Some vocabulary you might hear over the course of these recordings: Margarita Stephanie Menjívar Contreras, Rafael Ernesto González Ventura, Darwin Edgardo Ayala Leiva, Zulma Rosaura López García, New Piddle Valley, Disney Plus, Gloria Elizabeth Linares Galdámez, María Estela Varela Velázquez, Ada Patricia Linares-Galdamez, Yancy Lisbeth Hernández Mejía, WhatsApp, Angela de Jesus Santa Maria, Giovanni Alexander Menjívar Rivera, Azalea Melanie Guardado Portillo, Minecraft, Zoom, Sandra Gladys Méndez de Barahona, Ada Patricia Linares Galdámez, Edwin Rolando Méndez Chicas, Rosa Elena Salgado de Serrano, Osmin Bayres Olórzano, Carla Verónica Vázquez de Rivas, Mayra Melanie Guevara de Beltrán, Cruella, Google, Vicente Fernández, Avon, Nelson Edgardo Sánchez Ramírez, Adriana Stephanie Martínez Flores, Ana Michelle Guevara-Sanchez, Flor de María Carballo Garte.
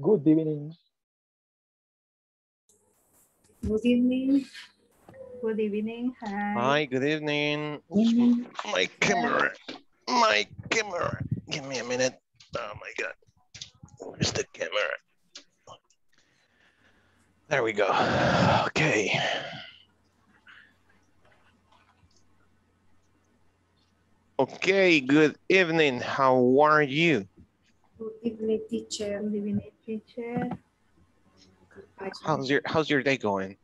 Good evening. Good evening. Good evening. Hi. Hi, good evening. Evening. My camera. Give me a minute. Oh my God. Where's the camera? There we go. Okay. Okay, good evening. How are you? Good evening, teacher. Good evening, teacher. How's your day going?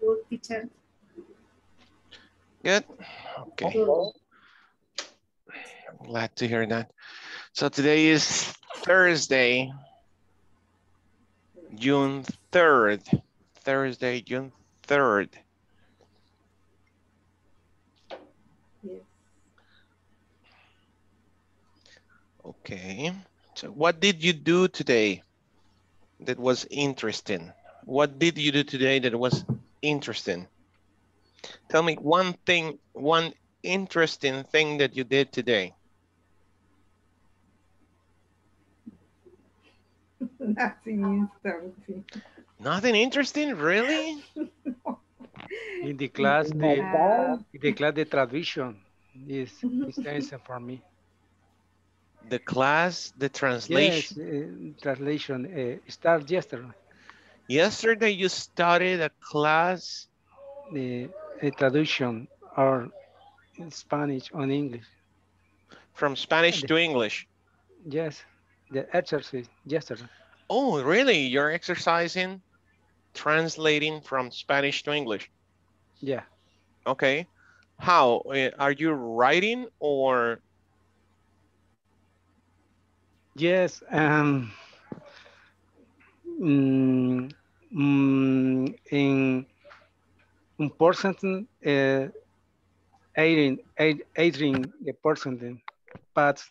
Good, teacher. Good? Okay. Hello. I'm glad to hear that. So today is Thursday, June 3rd. Thursday, June 3rd. Okay, so what did you do today that was interesting? What did you do today that was interesting? Tell me one thing, one interesting thing that you did today. Nothing interesting. Nothing interesting, really? No. In the class, the tradition is interesting for me. The class, the translation. Yes, translation started yesterday. Yesterday you started a class. The traduction or in Spanish on English. From Spanish to English? Yes, the exercise yesterday. Oh, really? You're exercising, translating from Spanish to English? Yeah. Okay. How? Are you writing or? Yes, in important 18%, but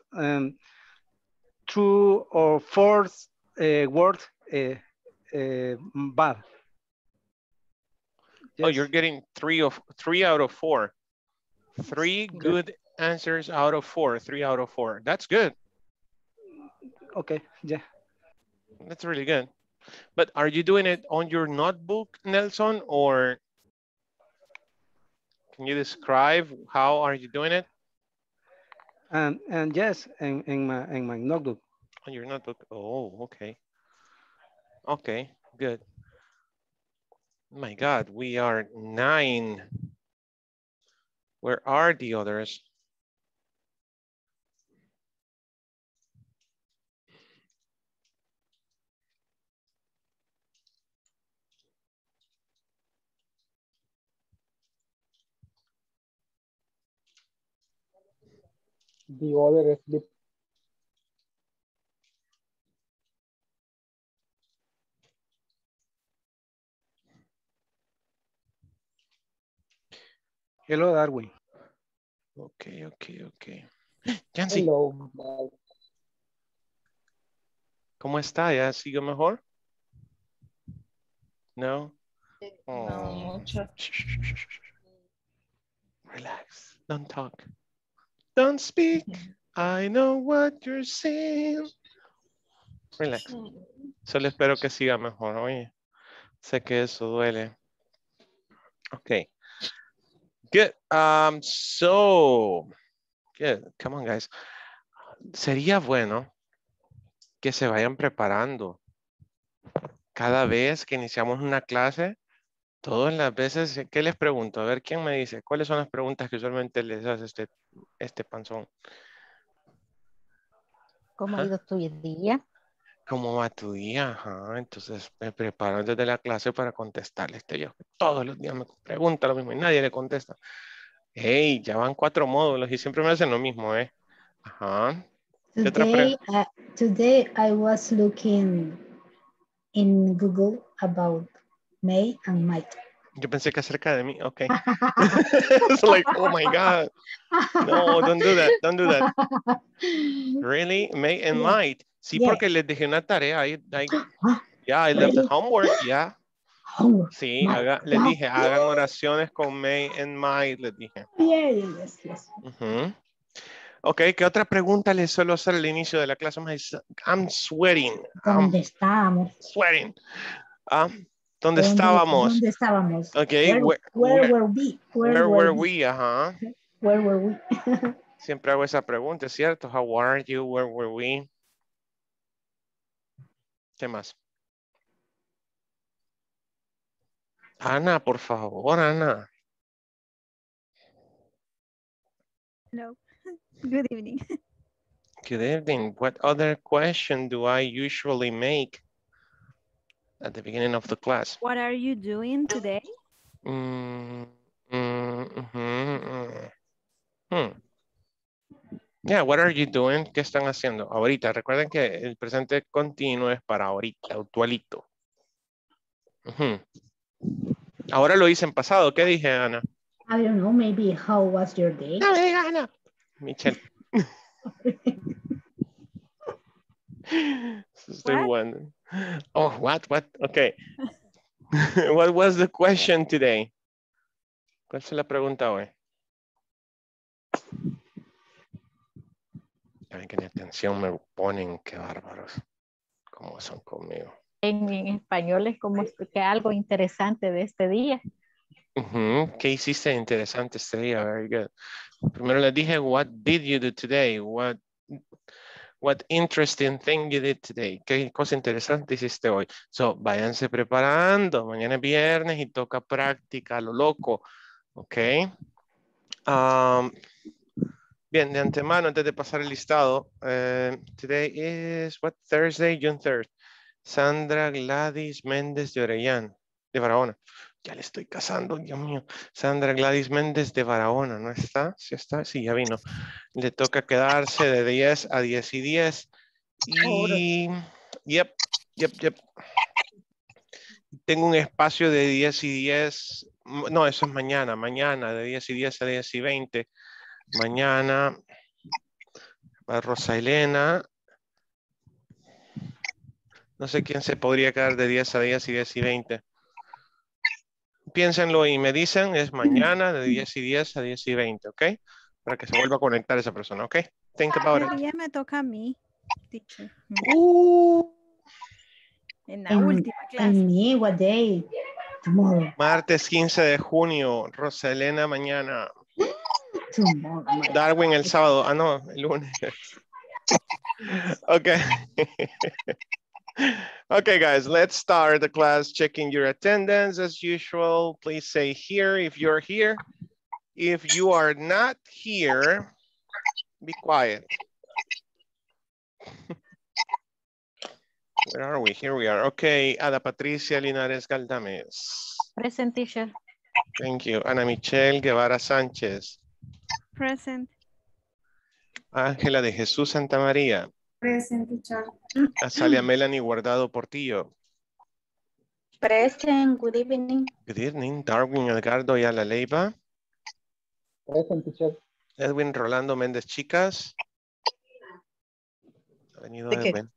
2 or 4 words bad. Yes. Oh, you're getting 3 out of 4. 3 good answers out of 4. 3 out of 4. That's good. Okay, yeah. That's really good. But are you doing it on your notebook, Nelson, or can you describe how are you doing it? And yes, in my notebook. On your notebook, oh, okay. Okay, good. My God, we are 9. Where are the others? The other sleep. Hello, Darwin. Okay. Yancy. Hello. ¿Cómo está? ¿Ya sigue mejor? No. Oh. No mucho. Shh. Relax. Don't talk. Don't speak, I know what you're saying. Relax. Solo espero que siga mejor, oye. Sé que eso duele. Okay. Good. So, good. Come on, guys. Sería bueno que se vayan preparando. Cada vez que iniciamos una clase, todas las veces, ¿qué les pregunto? A ver, ¿quién me dice? ¿Cuáles son las preguntas que usualmente les hace este panzón? ¿Cómo ha ido tu día? ¿Cómo va tu día? Ajá, entonces me preparo antes de la clase para contestarles. Todos los días me preguntan lo mismo y nadie le contesta. Hey, ya van 4 módulos y siempre me hacen lo mismo, ¿eh? Ajá. Today I was looking in Google about May and Mike. Yo pensé que acerca de mí, okay. It's like, oh my God. No, don't do that. Really? May and Might. Sí, yeah. Porque les dejé una tarea. I left the homework, yeah. Homework. Sí, les dije, hagan oraciones con May and Might, les dije. Yeah, yes. Uh-huh. Ok, ¿qué otra pregunta les suelo hacer al inicio de la clase? I'm sweating. ¿Dónde estábamos? Sweating. ¿Dónde estábamos? ¿Dónde estábamos? Ok. Where were we? Where were we? Ajá. Where were we? Siempre hago esa pregunta, ¿cierto? How are you? Where were we? ¿Qué más? Ana, por favor, Ana. Hello. Good evening. Good evening. What other question do I usually make at the beginning of the class? What are you doing today? Yeah, what are you doing? ¿Qué están haciendo? Ahorita, recuerden que el presente continuo es para ahorita, actualito. Ahora lo hice en pasado. ¿Qué dije, Ana? I don't know, maybe how was your day? No, Ana. Michelle. One. Oh, what? Okay. What was the question today? ¿Cuál se la pregunta hoy? Saben que ni atención me ponen, qué bárbaros. ¿Cómo son conmigo? En español es como que algo interesante de este día. ¿Qué hiciste interesante este día? Very good. Primero les dije, what did you do today? What interesting thing you did today? ¿Qué cosa interesante hiciste hoy? So, váyanse preparando. Mañana es viernes y toca práctica a lo loco. Ok. Bien, de antemano, antes de pasar el listado. Today is, what, Thursday, June 3rd. Sandra Gladys Méndez de Orellana, de Barahona. Ya le estoy casando, Dios mío. Sandra Gladys Méndez de Barahona, ¿no está? ¿Sí está? Sí, ya vino. Le toca quedarse de 10 a 10 y 10. Y... Yep. Tengo un espacio de 10 y 10. No, eso es mañana. Mañana, de 10 y 10 a 10 y 20. Mañana va Rosa Elena. No sé quién se podría quedar de 10 a 10 y 10 y 20. Piénsenlo y me dicen, es mañana de 10 y 10 a 10 y 20, ¿ok? Para que se vuelva a conectar esa persona, ¿ok? Think about it. Ya me toca a mí, teacher. En la última clase. Me, what day? Tomorrow. Martes 15 de junio, Rosa Elena mañana. Tomorrow. Darwin el sábado, el lunes. Ok. Okay, guys, let's start the class checking your attendance as usual. Please say here if you're here. If you are not here, be quiet. Where are we? Here we are. Okay, Ada Patricia Linares Galdámez. Present, teacher. Thank you. Ana Michelle Guevara-Sanchez. Present. Angela de Jesus Santa Maria. Present, teacher. Azalea Melanie Guardado Portillo. Present, good evening. Good evening. Darwin Edgardo Ayala Leiva. Present, teacher. Edwin Rolando Méndez Chicas. Ha venido Edwin.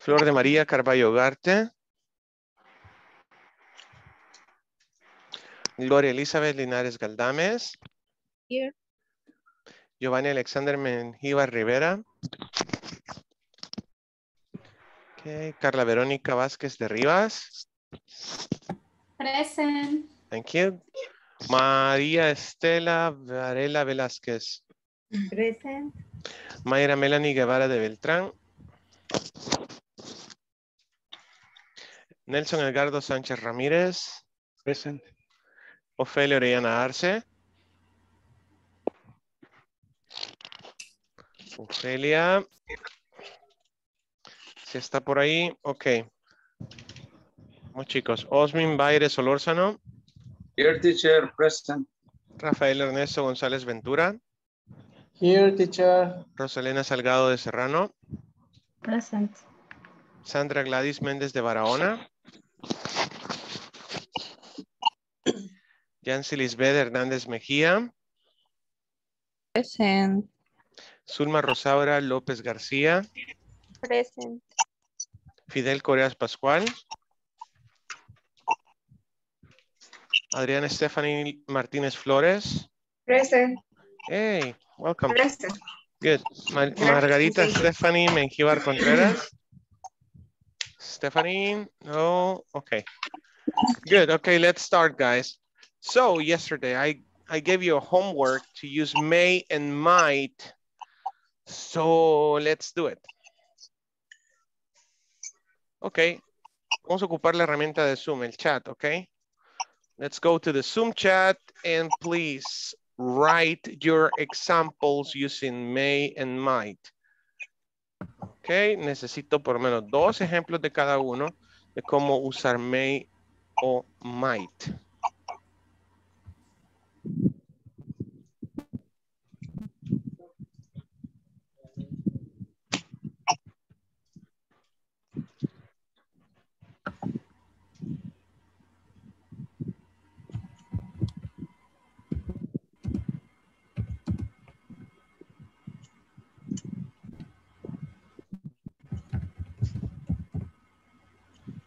Flor de María Carballo Garte. Gloria Elizabeth Linares Galdámez. Here. Giovanni Alexander Menjívar Rivera. Okay. Carla Verónica Vázquez de Rivas. Present. Thank you. María Estela Varela Velázquez. Present. Mayra Melanie Guevara de Beltrán. Nelson Edgardo Sánchez Ramírez. Present. Ofelia Orellana Arce. Ofelia, si está por ahí, ok. Vamos, chicos. Osmin Bayres Olórzano. Here, teacher, present. Rafael Ernesto González Ventura. Here, teacher. Rosa Elena Salgado de Serrano. Present. Sandra Gladys Méndez de Barahona. Yancy Lisbeth Hernández Mejía. Present. Zulma Rosaura López García. Present. Fidel Coreas Pascual. Adriana Stephanie Martínez Flores. Present. Hey, welcome. Present. Good. Margarita Stephanie Menjívar Contreras. Stephanie, no, okay. Good, okay, let's start, guys. So yesterday, I gave you a homework to use may and might. So let's do it. Okay, vamos a ocupar la herramienta de Zoom, el chat, okay? Let's go to the Zoom chat and please write your examples using may and might. Okay, necesito por lo menos dos ejemplos de cada uno de cómo usar may o might.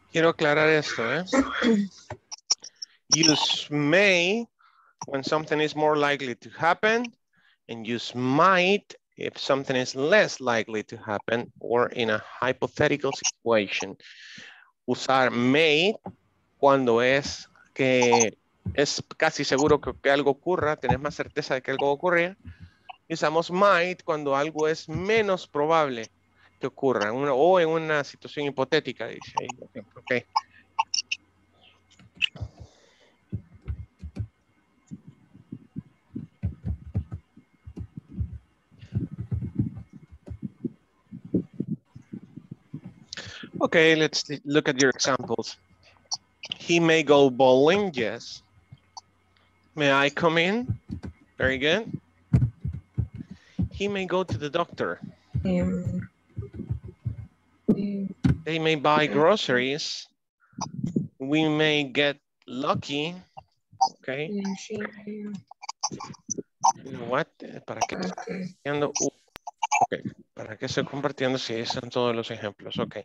Quiero aclarar esto, eh? Use may when something is more likely to happen and use might if something is less likely to happen or in a hypothetical situation. Usar may cuando es que es casi seguro que algo ocurra, tenés más certeza de que algo ocurre. Usamos might cuando algo es menos probable que ocurra, o en una situación hipotética, dice ahí, por ejemplo, okay. Okay, let's look at your examples. He may go bowling, yes. May I come in? Very good. He may go to the doctor. They may buy groceries. We may get lucky. Okay. You know what? ¿Para qué estoy compartiendo? Okay. ¿Para qué estoy compartiendo si están todos los ejemplos? Okay.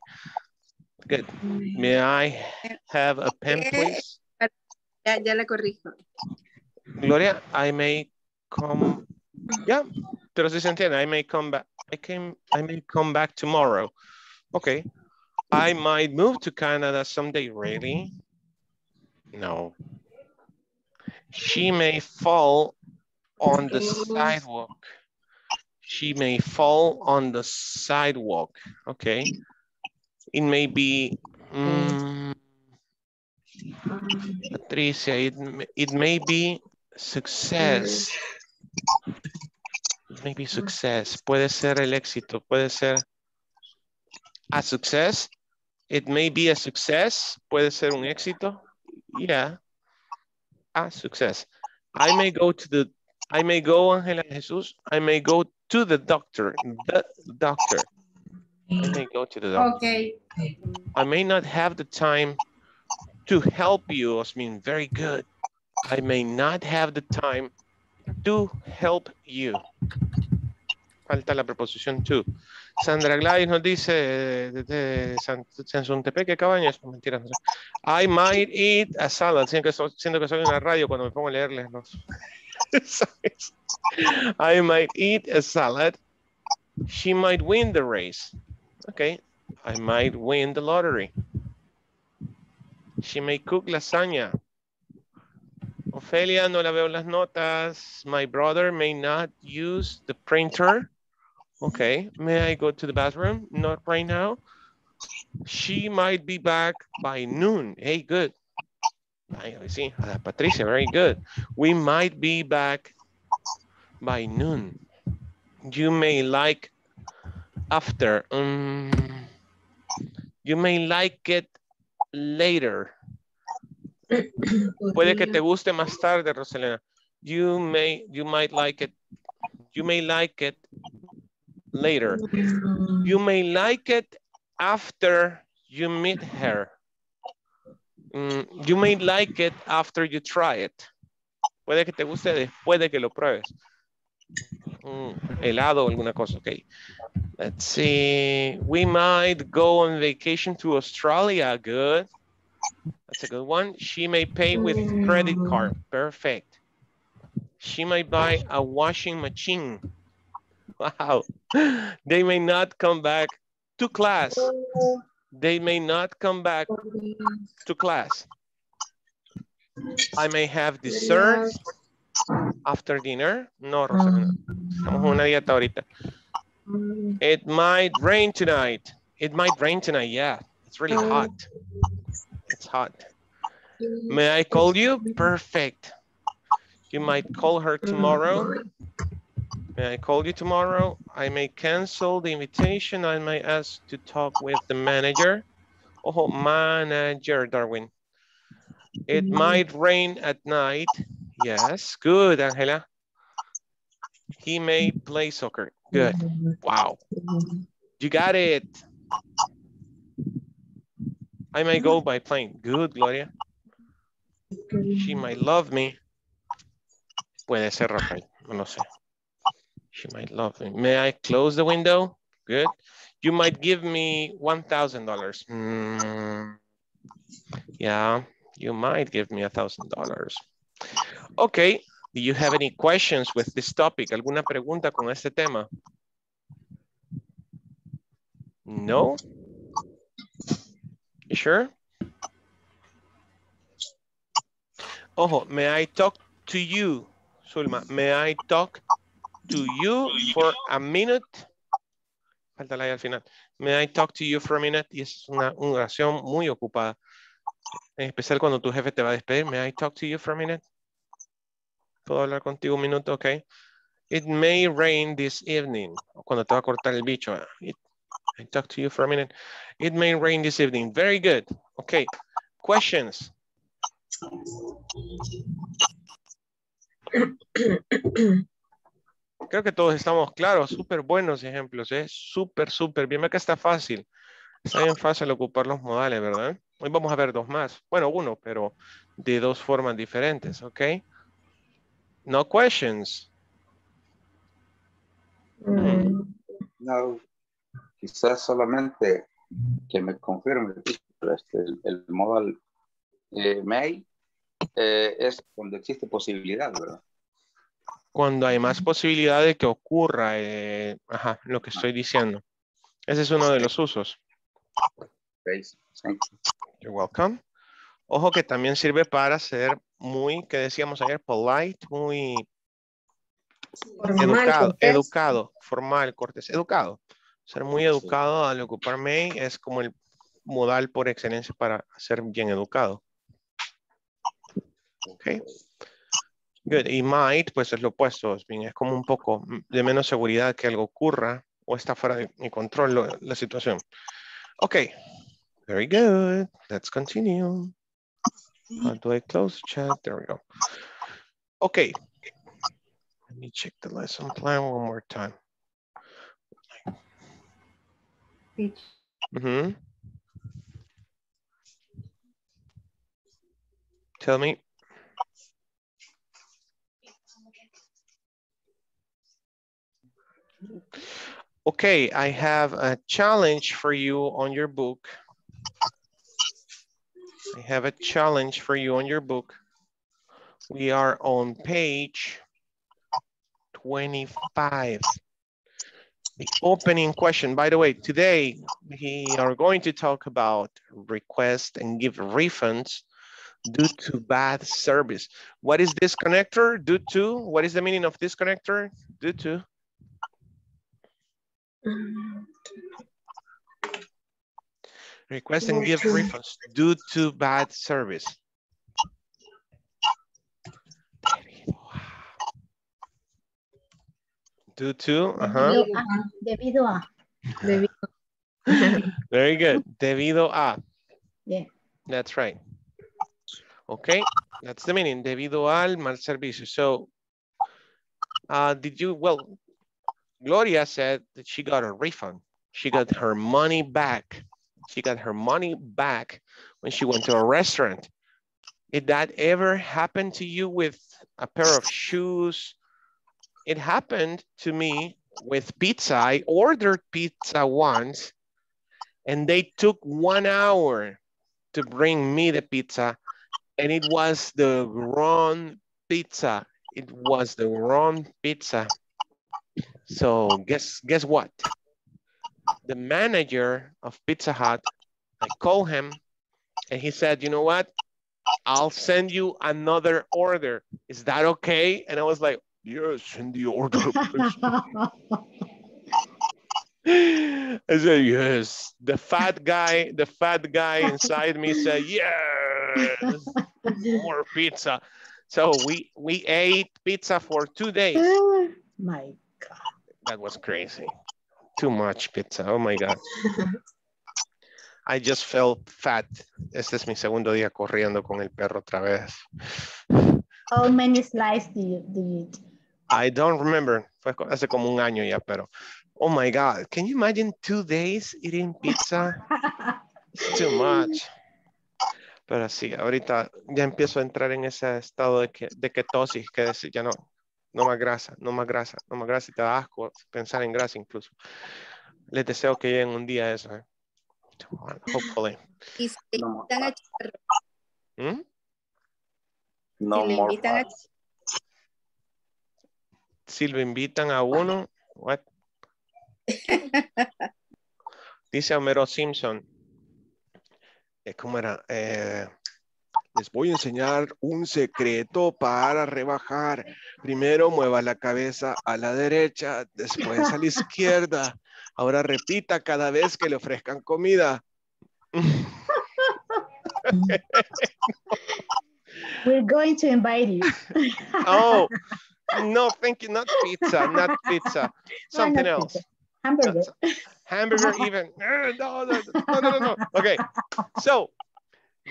Good. May I have a pen, please? Ya la corrijo. Gloria, I may come. Yeah. Pero si se entiende, I may come back. I may come back tomorrow. Okay. I might move to Canada someday, really? No. She may fall on the sidewalk. She may fall on the sidewalk. Okay. It may be... Patricia, it may be success. It may be success. Puede ser el éxito. Puede ser... A success, it may be a success, puede ser un éxito, yeah, a success. I may go, Angela de Jesus, I may go to the doctor, I may go to the doctor. Okay. I may not have the time to help you, Osmin, very good. I may not have the time to help you. Falta la preposición to. Sandra Gladys nos dice desde Sansuntepeque, Cabañas. Mentira, no sé. I might eat a salad. Siento que soy en la radio cuando me pongo a leerles los. I might eat a salad. She might win the race. Okay. I might win the lottery. She may cook lasagna. Ofelia, no la veo las notas. My brother may not use the printer. Okay, may I go to the bathroom? Not right now. She might be back by noon. Hey, good. I see. Ada Patricia, very good. We might be back by noon. You may like after. You may like it later. Puede que te guste más tarde, Roselena. You might like it. You may like it later. You may like it after you meet her. You may like it after you try it. Puede que te guste después de que lo pruebes. Helado o alguna cosa, okay. Let's see. We might go on vacation to Australia. Good. That's a good one. She may pay with credit card. Perfect. She might buy a washing machine. Wow. They may not come back to class. They may not come back to class. I may have dessert after dinner. No, Rosa. Estamos en una dieta ahorita. It might rain tonight. It might rain tonight. Yeah, it's really hot. It's hot. May I call you? Perfect. You might call her tomorrow. May I call you tomorrow? I may cancel the invitation. I may ask to talk with the manager. Oh, manager, Darwin. It might rain at night. Yes, good, Angela. He may play soccer. Good. Wow. You got it. I may go by plane. Good, Gloria. She might love me. Puede ser, Rafael. No sé. She might love me. May I close the window? Good. You might give me $1,000. Yeah, you might give me $1,000. Okay. Do you have any questions with this topic? ¿Alguna pregunta con este tema? No? You sure? Ojo, may I talk to you, Zulma? May I talk to you for a minute? Falta la I al final. May I talk to you for a minute? Y es una oración muy ocupada. En especial cuando tu jefe te va a despedir. May I talk to you for a minute? ¿Puedo hablar contigo un minuto? Ok. It may rain this evening. Cuando te va a cortar el bicho. I talk to you for a minute. It may rain this evening. Very good. Okay. Questions? Creo que todos estamos claros. Súper buenos ejemplos. Es súper, súper bien. Mira que está fácil. Está bien fácil ocupar los modales, ¿verdad? Hoy vamos a ver dos más. Bueno, uno, pero de dos formas diferentes. Ok. No questions. No. Quizás solamente que me confirme el modal may es cuando existe posibilidad, ¿verdad? Cuando hay más posibilidad de que ocurra ajá, lo que estoy diciendo. Ese es uno de los usos. Okay. Thank you. You're welcome. Ojo que también sirve para ser muy, que decíamos ayer, polite, muy formal, educado, cortés. Educado, formal, cortés, educado. Ser muy educado al ocupar may es como el modal por excelencia para ser bien educado. Ok. Good. Y might, pues es lo opuesto. Es como un poco de menos seguridad que algo ocurra o está fuera de mi control la situación. Ok. Very good. Let's continue. How do I close the chat? There we go. Ok. Let me check the lesson plan one more time. Mm-hmm. Tell me. Okay, I have a challenge for you on your book. I have a challenge for you on your book. We are on page 25. The opening question. By the way, today we are going to talk about request and give refunds due to bad service. What is this connector? Due to? What is the meaning of this connector? Due to? Request and give refunds due to bad service. Due to, Debido a. Very good. Debido a. Yeah. That's right. Okay, that's the meaning. Debido al mal servicio. So, well, Gloria said that she got a refund. She got her money back. She got her money back when she went to a restaurant. Did that ever happen to you with a pair of shoes? It happened to me with pizza. I ordered pizza once and they took 1 hour to bring me the pizza and it was the wrong pizza. It was the wrong pizza. So guess what? The manager of Pizza Hut, I called him and he said, you know what? I'll send you another order. Is that okay? And I was like, yes, send the order. I said, yes. The fat guy inside me said, yes, more pizza. So we ate pizza for 2 days. Oh my God. That was crazy. Too much pizza. Oh my God. I just felt fat. Este es mi segundo día corriendo con el perro otra vez. How many slices do you eat? I don't remember. Fue hace como un año ya, pero... Oh my God. Can you imagine 2 days eating pizza? It's too much. Pero sí, ahorita ya empiezo a entrar en ese estado de ketosis, que decir, ya no más grasa, no más grasa, no más grasa, y te da asco pensar en grasa incluso. Les deseo que lleguen un día a eso, ¿eh? Hopefully. Y si te invitan a chicharrón. ¿Mm? No si more a... Si lo invitan a uno, what? Dice Homero Simpson. ¿Cómo era? Les voy a enseñar un secreto para rebajar. Primero mueva la cabeza a la derecha, después a la izquierda. Ahora repita cada vez que le ofrezcan comida. We're going to invite you. Oh, no, thank you. Not pizza. Something else. Pizza. Hamburger. Hamburger even. No. Okay, so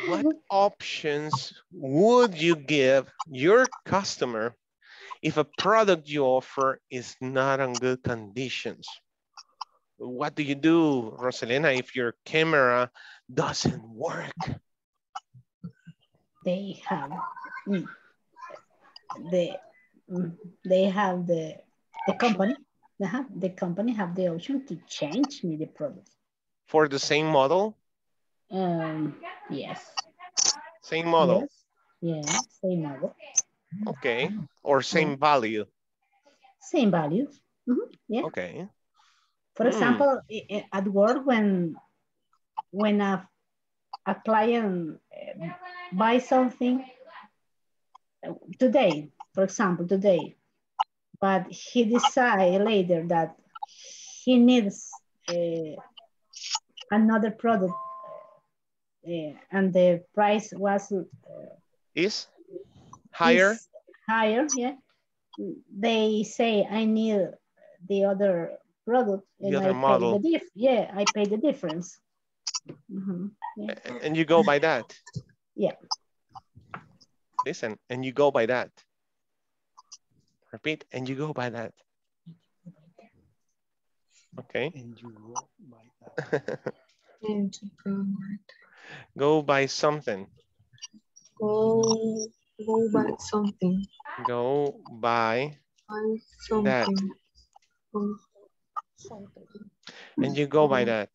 what options would you give your customer if a product you offer is not in good conditions? What do you do, Rosalina, if your camera doesn't work? The company have the option to change me the product. For the same model? Yes. Same model? Yes. Yeah, same model. Okay, or same value? Same value, yeah. Okay. For example, at work, when a client buys something today, for example, today, but he decides later that he needs another product and the price was... is higher? Is higher, yeah. They say, I need the other product and I model. Pay the yeah, I pay the difference. Yeah. And you go by that? Yeah. Listen, and you go by that. Repeat, and you go by that. Okay. And you go by that. And you go by that. Go by something. Go by something. Go by something. That. Go. And you go by that,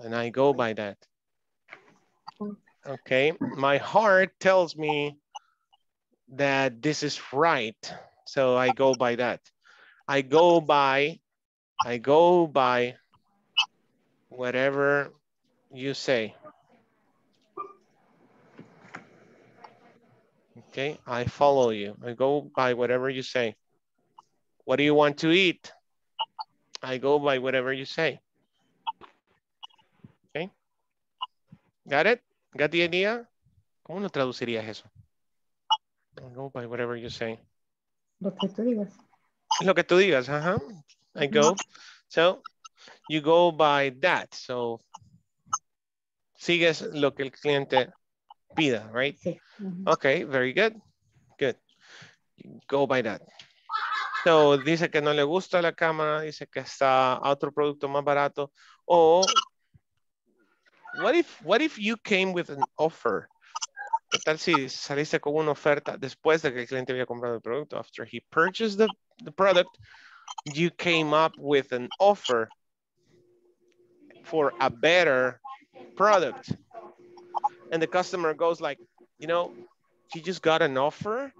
and I go by that. Okay, my heart tells me that this is right, so I go by that. I go by whatever you say. Okay, I follow you. I go by whatever you say. What do you want to eat? I go by whatever you say. Okay. Got it? Got the idea? ¿Cómo lo traducirías eso? I go by whatever you say. Lo que tú digas. Lo que tú digas, ajá. I go. So, you go by that. So, sigues lo que el cliente pida, right? Sí. Okay, very good. Good. You go by that. So, dice que no le gusta la cámara, dice que está otro producto más barato. O, what if you came with an offer? ¿Qué tal si saliste con una oferta después de que el cliente había comprado el producto? After he purchased the product, you came up with an offer for a better product. And the customer goes like, you know, she just got an offer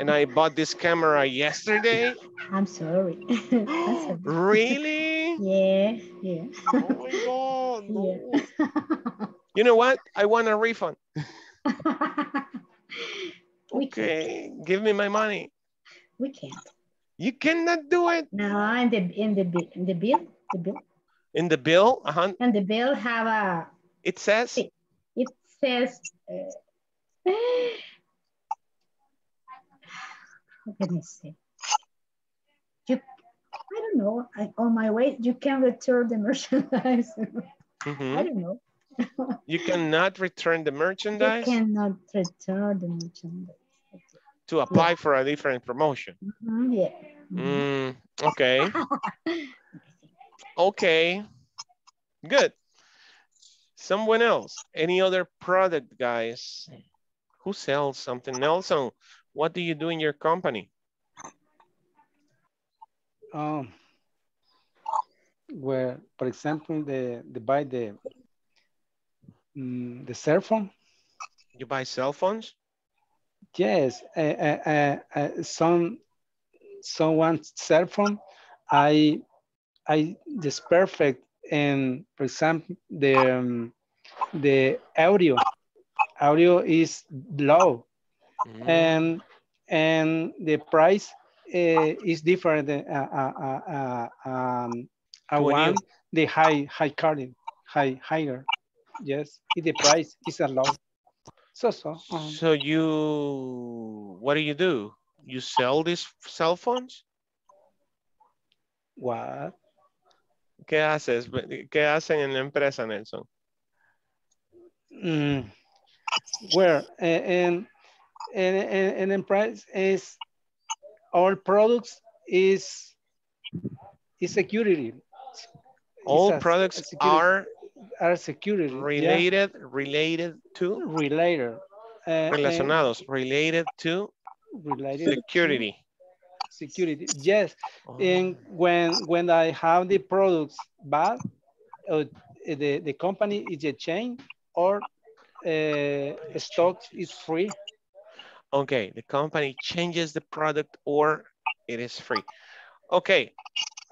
and I bought this camera yesterday. I'm sorry. Really? Yes, yes. Oh my God. No. Yeah. You know what? I want a refund. Okay, give me my money. We can't. You cannot do it. No, in the bill. And the bill have a. It says. It says. Let me see. You, I don't know. On my way, you can return the merchandise. Mm-hmm. I don't know. You cannot return the merchandise? You cannot return the merchandise. To apply for a different promotion. Mm-hmm, yeah. Mm, okay. Okay. Good. Someone else. Any other product, guys? Who sells something? Nelson, what do you do in your company? Well, for example, they buy the cell phone. You buy cell phones? Yes, someone's cell phone. I this perfect, and for example, the audio is low, mm-hmm. and the price is different. The higher. Yes, the price is a lot. So you, what do? You sell these cell phones? What? ¿Qué haces? ¿Qué hacen en la empresa, Nelson? Where an enterprise is all products is security. All products are security related, yeah. related to security, yes. Oh. And when I have the products bad, the company is a chain or stock is free. Okay, the company changes the product or it is free. Okay,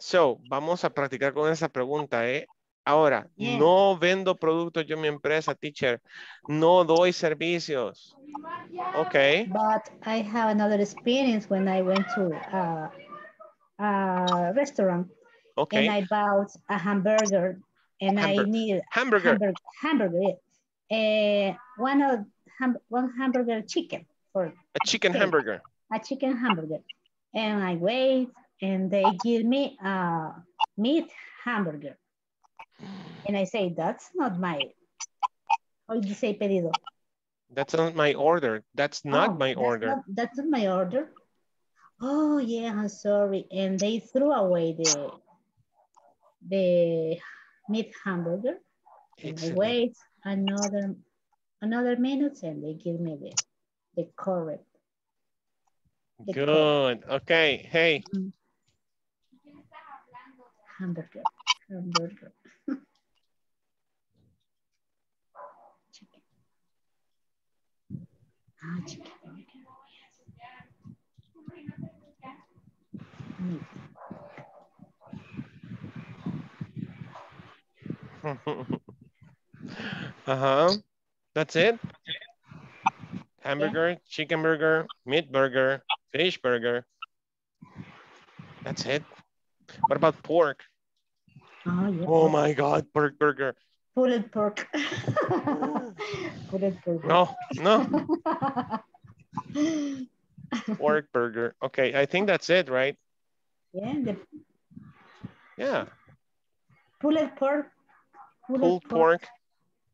so vamos a practicar con esa pregunta, eh. Ahora, yeah. No vendo productos yo en mi empresa, teacher. No doy servicios. Okay. But I have another experience when I went to a restaurant. Okay. And I bought a hamburger and I need hamburger. One hamburger chicken. A chicken hamburger. And I wait and they give me a meat hamburger. And I say, that's not my, how do you say pedido? That's not my order. That's not my order. That's not my order. Oh, yeah, I'm sorry. And they threw away the meat hamburger. And I wait another minute and they give me the correct. Good. Correct. Okay. Hey. Hamburger. Chicken. That's it. Hamburger, yeah. Chicken burger, meat burger, fish burger. That's it. What about pork? Oh, yeah. Oh my God, pork burger. Pulled pork. Pulled pork. No. Pork burger. Okay, I think that's it, right? Yeah. Yeah. Pulled pork. Pulled pork.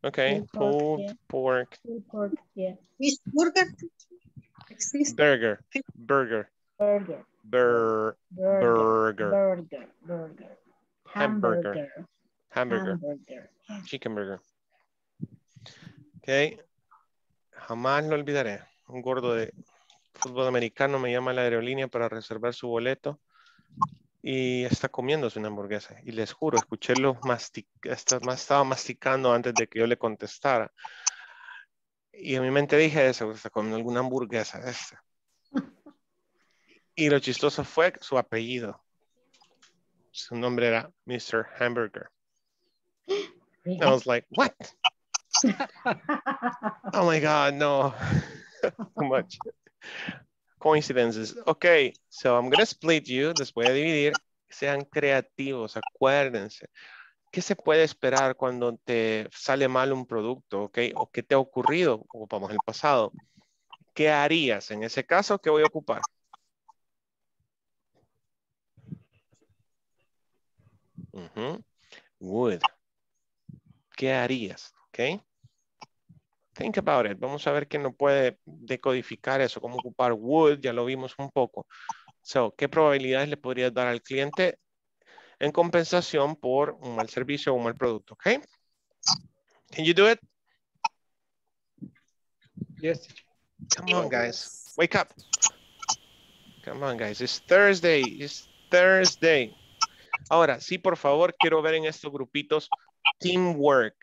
Okay. Pulled pork. Pulled pork. Yeah. Fish burger. Burger. Hamburger. Chicken burger. Ok. Jamás lo olvidaré. Un gordo de fútbol americano me llama a la aerolínea para reservar su boleto y está comiéndose una hamburguesa. Y les juro, escuchélo estaba masticando antes de que yo le contestara. Y en mi mente dije eso, está comiendo alguna hamburguesa. Y lo chistoso fue su apellido. Su nombre era Mr. Hamburger. And I was like, what? Oh my God, no. Too much. Coincidences. Okay, so I'm going to split you. Les voy a dividir. Sean creativos, acuérdense. ¿Qué se puede esperar cuando te sale mal un producto? Okay? ¿O qué te ha ocurrido? Ocupamos el pasado. ¿Qué harías en ese caso? ¿Qué voy a ocupar? Uh-huh. Would. ¿Qué harías? Okay. Think about it. Vamos a ver quién no puede decodificar eso. Cómo ocupar would. Ya lo vimos un poco. So, ¿qué probabilidades le podrías dar al cliente en compensación por un mal servicio o un mal producto? Okay. Can you do it? Yes. Come on, guys. Wake up. Come on, guys. It's Thursday. It's Thursday. Ahora, sí, por favor, quiero ver en estos grupitos teamwork.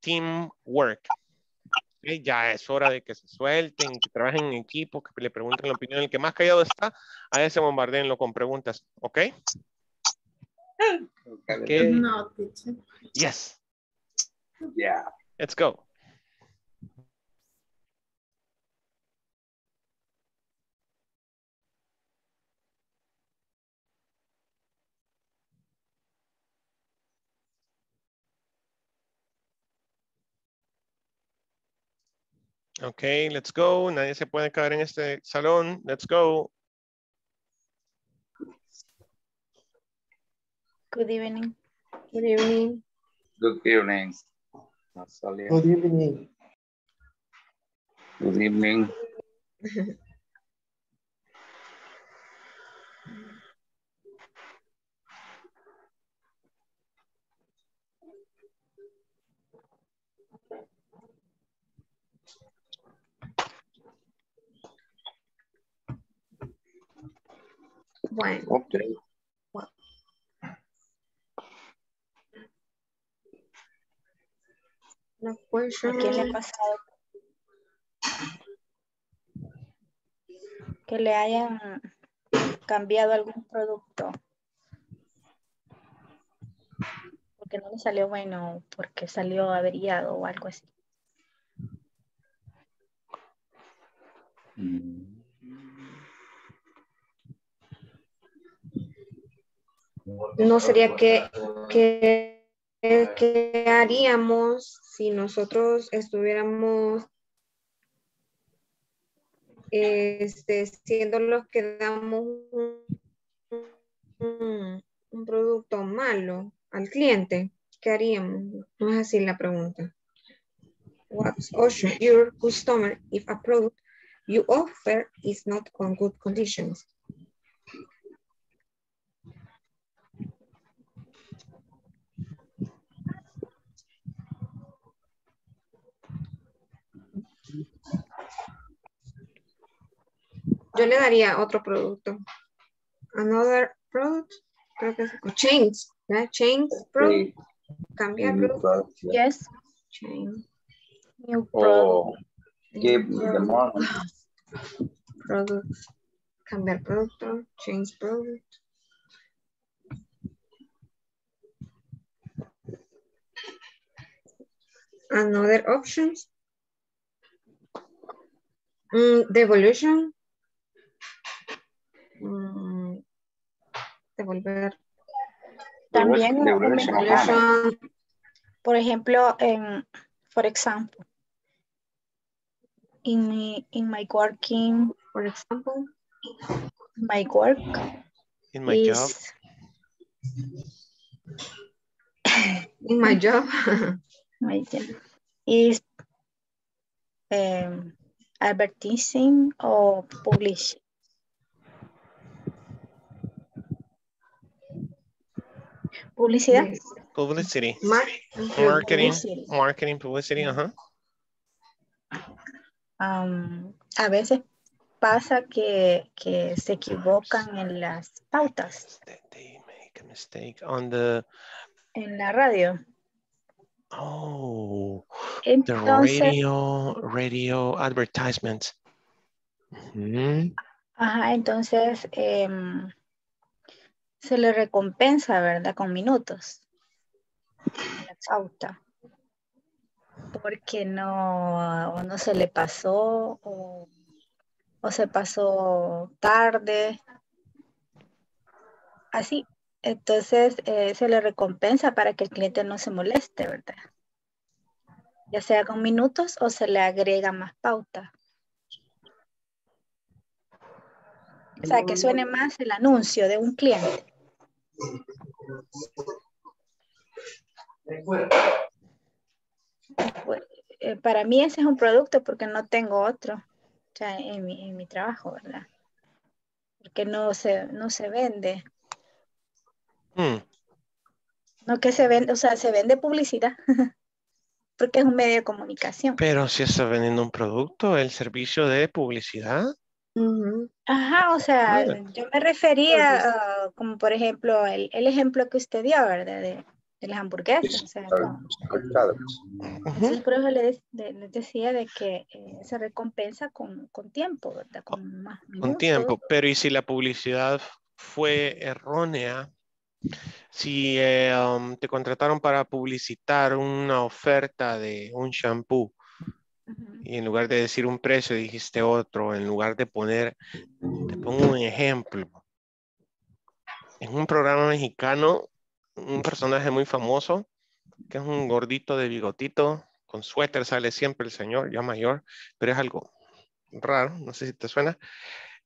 Teamwork. Okay, ya es hora de que se suelten, que trabajen en equipo, que le pregunten la opinión. El que más callado está, a ese bombardeenlo con preguntas. ¿Ok? Okay. No, teacher. Yes. Yeah. Let's go. Okay, let's go. Nadie se puede caer en este salón. Let's go. Good evening. Good evening. Good evening. Good evening. Good evening. One. Okay. One. No, pues, ¿qué le ha pasado? Que le hayan cambiado algún producto. Porque no le salió bueno, porque salió averiado o algo así. Mm. No sería que haríamos si nosotros estuviéramos siendo los que damos un producto malo al cliente. ¿Qué haríamos? No es así la pregunta. What's your customer if a product you offer is not on good conditions? Yo le daría otro producto. Another product. Creo que es change. ¿Verdad? Change product. Cambiar producto. Yes. Change. New product. Give me the money. Product. Cambiar producto. Change product. Another options. Devolution. Devolver también por ejemplo en for example in my working for example my work in my is, job in my job my job is advertising or publishing. Publicidad. Publicity. Marketing. Marketing, publicity, ajá. A veces pasa que se equivocan en las pautas. They make a mistake on the... En la radio. Oh, entonces, the radio advertisements. Mm-hmm. Ajá, entonces se le recompensa, ¿verdad? Con minutos. La pauta. Porque no, o no se le pasó, o se pasó tarde. Así. Entonces se le recompensa para que el cliente no se moleste, ¿verdad? Ya sea con minutos o se le agrega más pauta. O sea, que suene más el anuncio de un cliente. Para mí ese es un producto porque no tengo otro, o sea, en mi trabajo, ¿verdad? Porque no se vende. No que se vende, o sea, se vende publicidad porque es un medio de comunicación. Pero si está vendiendo un producto, el servicio de publicidad. Ajá, o sea, yo me refería como por ejemplo el ejemplo que usted dio, ¿verdad? De las hamburguesas. O sea, por eso les decía de que se recompensa con tiempo, ¿verdad? Con más minutos. Con tiempo, pero ¿y si la publicidad fue errónea? Si te contrataron para publicitar una oferta de un shampoo y en lugar de decir un precio dijiste otro, en lugar de poner, te pongo un ejemplo. En un programa mexicano, un personaje muy famoso, que es un gordito de bigotito, con suéter sale siempre el señor, ya mayor, pero es algo raro, no sé si te suena.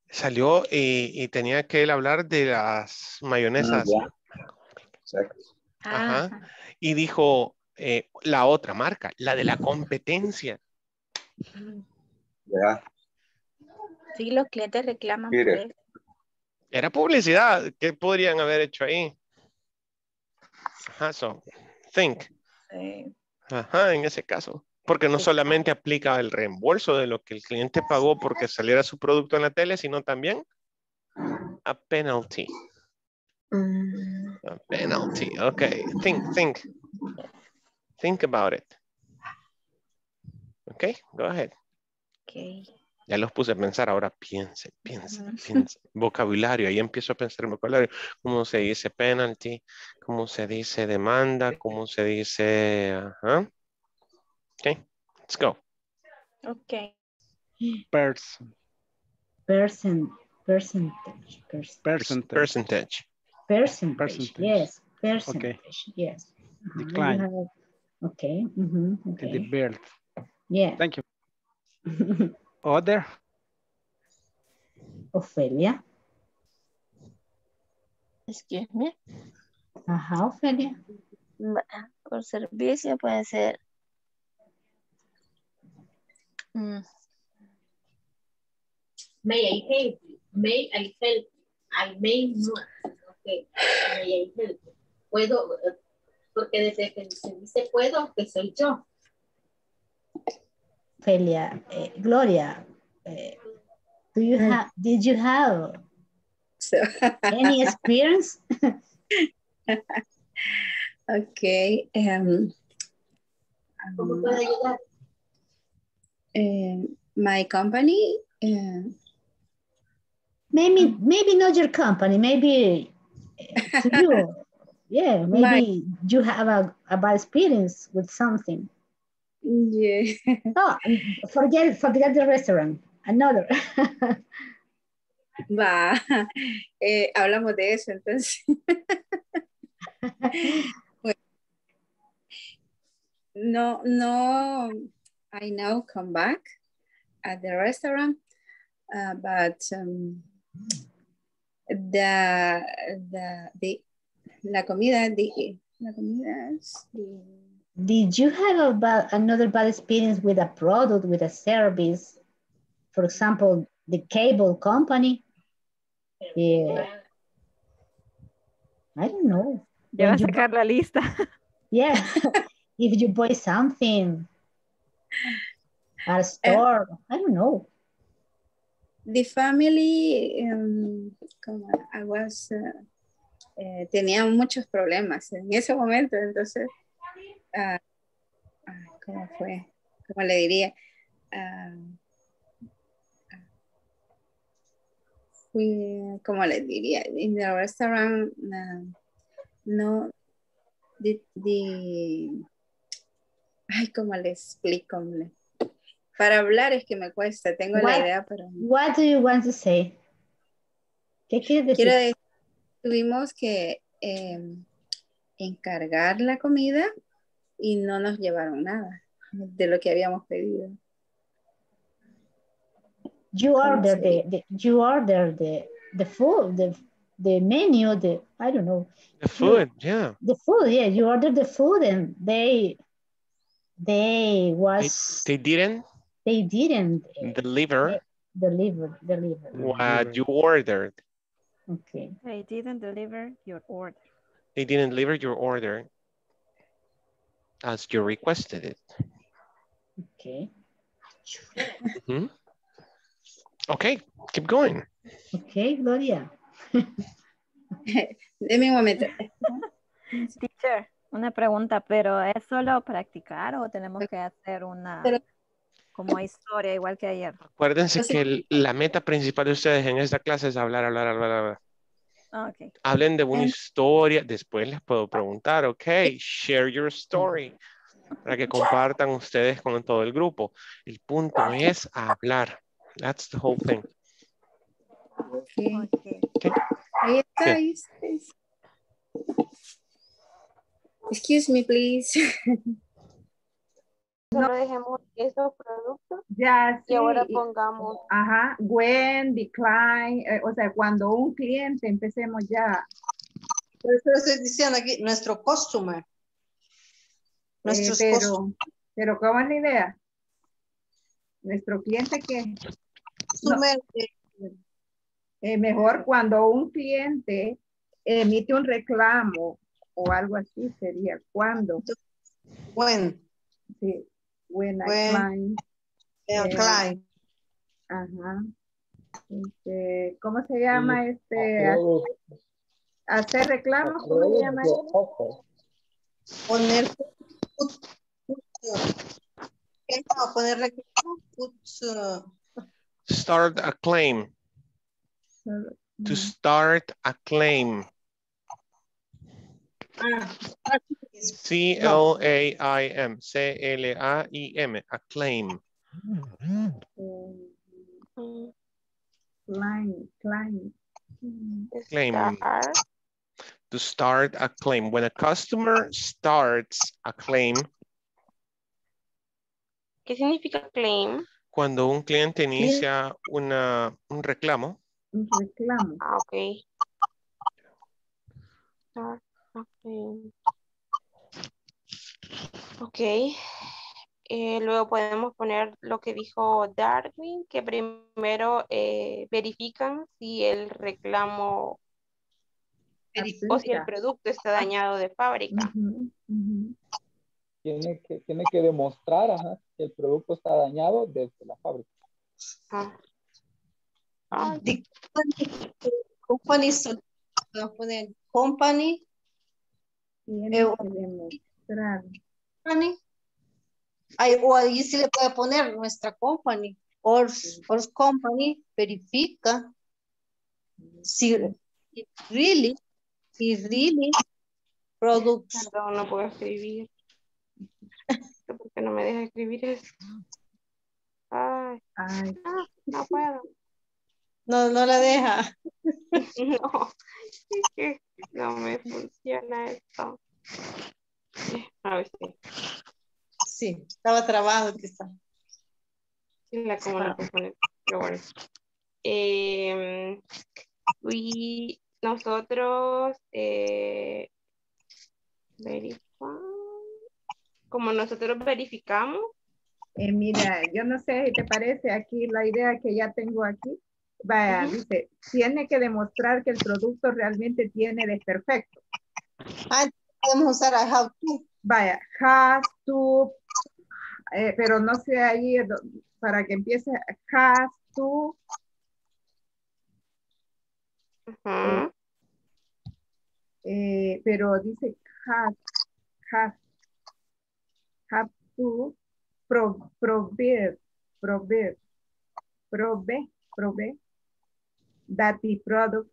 Salió y tenía que él hablar de las mayonesas. Exacto. Ajá. Y dijo la otra marca, la de la competencia. Yeah. Sí, los clientes reclaman. Por era publicidad. ¿Qué podrían haber hecho ahí? Ajá, so, think. Sí. Ajá, en ese caso. Porque no solamente aplica el reembolso de lo que el cliente pagó porque saliera su producto en la tele, sino también a penalty. A penalty. Ok. Think about it. Ok, go ahead. Okay. Ya los puse a pensar, ahora piensen. Vocabulario, ahí empiezo a pensar en vocabulario. ¿Cómo se dice penalty? ¿Cómo se dice demanda? ¿Cómo se dice... Ajá. Okay, let's go. Okay. Percentage. Yes. Percentage. Okay. Yes. Decline. Okay. Okay. And the birth. Yeah. Thank you. Other. Ofelia. Excuse me. Ajá, Ofelia. Por servicio puede ser. May I help? Puedo, porque desde que se dice puedo, que soy yo. Felia, Gloria, did you have any experience? Okay. ¿Cómo puedo ayudar? My company, maybe not your company, maybe to you. Yeah, maybe you have a bad experience with something. Yeah. Oh, forget the restaurant. Another. Va. Hablamos de eso entonces. Bueno. No. I now come back at the restaurant, but la comida. Did you have another bad experience with a product, with a service? For example, the cable company. Yeah. I don't know. Ya va a sacar la lista. Yeah. If you buy something. At a store, I don't know. The family, I was, tenía muchos problemas en ese momento, entonces, ¿cómo fue? ¿Cómo le diría? como les diría, in the restaurant, no, ay, ¿cómo le explico? Para hablar es que me cuesta, tengo la idea, pero... What do you want to say? ¿Qué quieres decir? Quiero decir, tuvimos que encargar la comida y no nos llevaron nada de lo que habíamos pedido. You order the food, the menu, I don't know. The food, yeah. The food, yeah. You ordered the food and they didn't deliver what you ordered. Okay. They didn't deliver your order. They didn't deliver your order as you requested it. Okay. Mm-hmm. Okay, keep going. Okay, Gloria. Deme un momento. Teacher, una pregunta, pero ¿es solo practicar o tenemos que hacer una como historia igual que ayer? Acuérdense que la meta principal de ustedes en esta clase es hablar. Okay. Hablen de una historia, después les puedo preguntar, ok, share your story, para que compartan ustedes con todo el grupo. El punto es hablar. That's the whole thing. Okay. Okay. Ahí está, yeah. Ahí está. Excuse me, please. Solo dejemos esos productos. Ya, sí. Y ahora pongamos. Ajá. When, decline. O sea, cuando un cliente empecemos ya. Por eso estoy diciendo aquí, nuestro customer. Nuestros pero, ¿cómo es la idea? Nuestro cliente que... mejor cuando un cliente emite un reclamo o algo así sería cuando. When. Sí. When a client. Ajá. ¿Cómo se llama hacer reclamos? ¿Cómo se llama? Poner. Start a claim. To start a claim. C-L-A-I-M. C-L-A-I-M. A claim. Claim. To start a claim. When a customer starts a claim. ¿Qué significa claim? Cuando un cliente inicia un reclamo. Un reclamo. Ah, ok. Ok. Luego podemos poner lo que dijo Darwin, que primero verifican si el reclamo o si el producto está dañado de fábrica. Tiene que demostrar que el producto está dañado desde la fábrica. The company o ahí sí le puede poner nuestra company or company verifica si really producto. Perdón, no puedo escribir. Porque no me deja escribir eso. Ay. No puedo. No la deja. No. Es que no me funciona esto. A ver si. Sí, estaba trabado quizá. La comunicación. Pero bueno. Y nosotros verificamos. Como nosotros verificamos. Mira, yo no sé si te parece aquí la idea que ya tengo aquí. Vaya, dice, tiene que demostrar que el producto realmente tiene desperfecto. Podemos usar a have to. Vaya, has to, pero no sé ahí para que empiece has to. Pero dice have to provide that the product.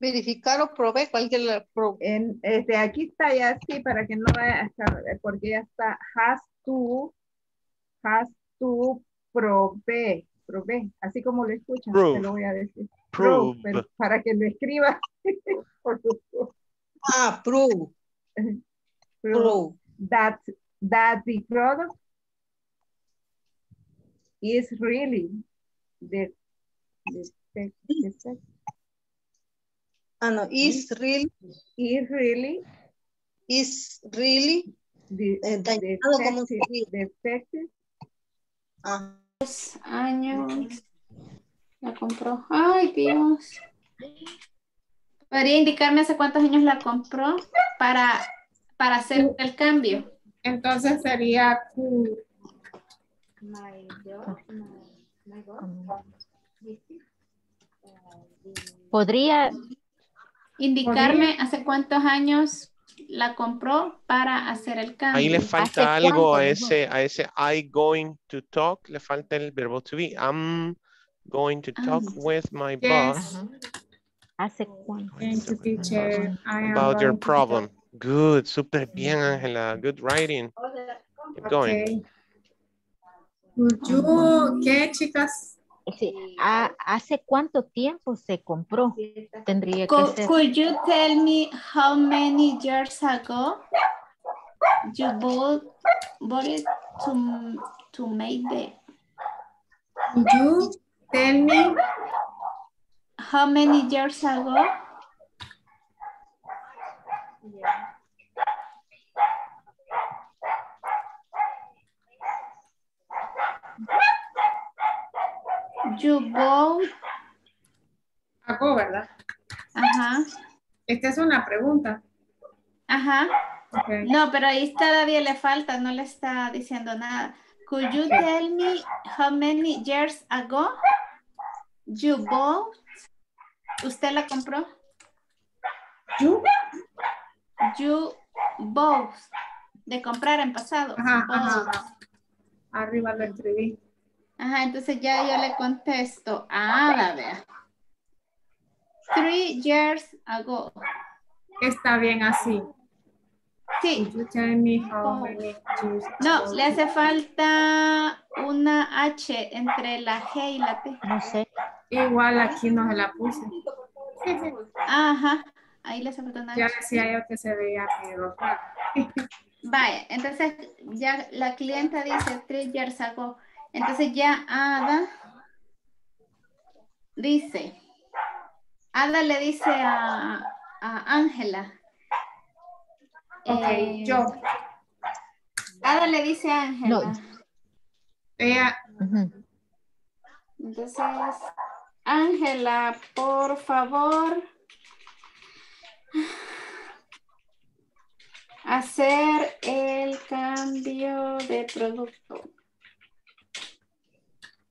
Verificar o probé, cualquier en, aquí está ya así para que no vaya a, porque ya está has to probé, así como lo escuchan, te lo voy a decir. Prove. Pero para que lo escriba. Prove. That the product is really the is really defective. Dos años la compró. Ay, Dios. ¿Podría indicarme hace cuántos años la compró para hacer el cambio? Entonces sería ¿podría indicarme hace cuántos años la compró para hacer el cambio? Ahí le falta algo a ese I going to talk, le falta el verbo to be. I'm going to talk with my boss. ¿Hace cuánto? About your problem. Good, super bien, Angela. Good writing. Keep going. ¿Qué, chicas? Sí. ¿Hace cuánto tiempo se compró? Tendría que ser. Could you tell me how many years ago you bought it to make the? Could you tell me how many years ago? Yeah. You bought. Ago, ¿verdad? Ajá. Esta es una pregunta. Ajá. Okay. No, pero ahí todavía le falta, no le está diciendo nada. Could you tell me how many years ago you bought? ¿Usted la compró? You bought. De comprar en pasado. Ajá, ajá. Arriba lo escribí. Ajá, entonces ya yo le contesto. La vea. 3 years ago. Está bien así. Sí. No, le hace falta una H entre la G y la T. No sé. Igual aquí no se la puse. Ajá, ahí le hace falta una H. Ya decía yo que se veía miedo. Vaya, entonces ya la clienta dice 3 years ago. Entonces ya Ada dice, Ada le dice a Ángela. Yo. Ada le dice a Ángela. No. Ella. Entonces, Ángela, por favor, hacer el cambio de producto.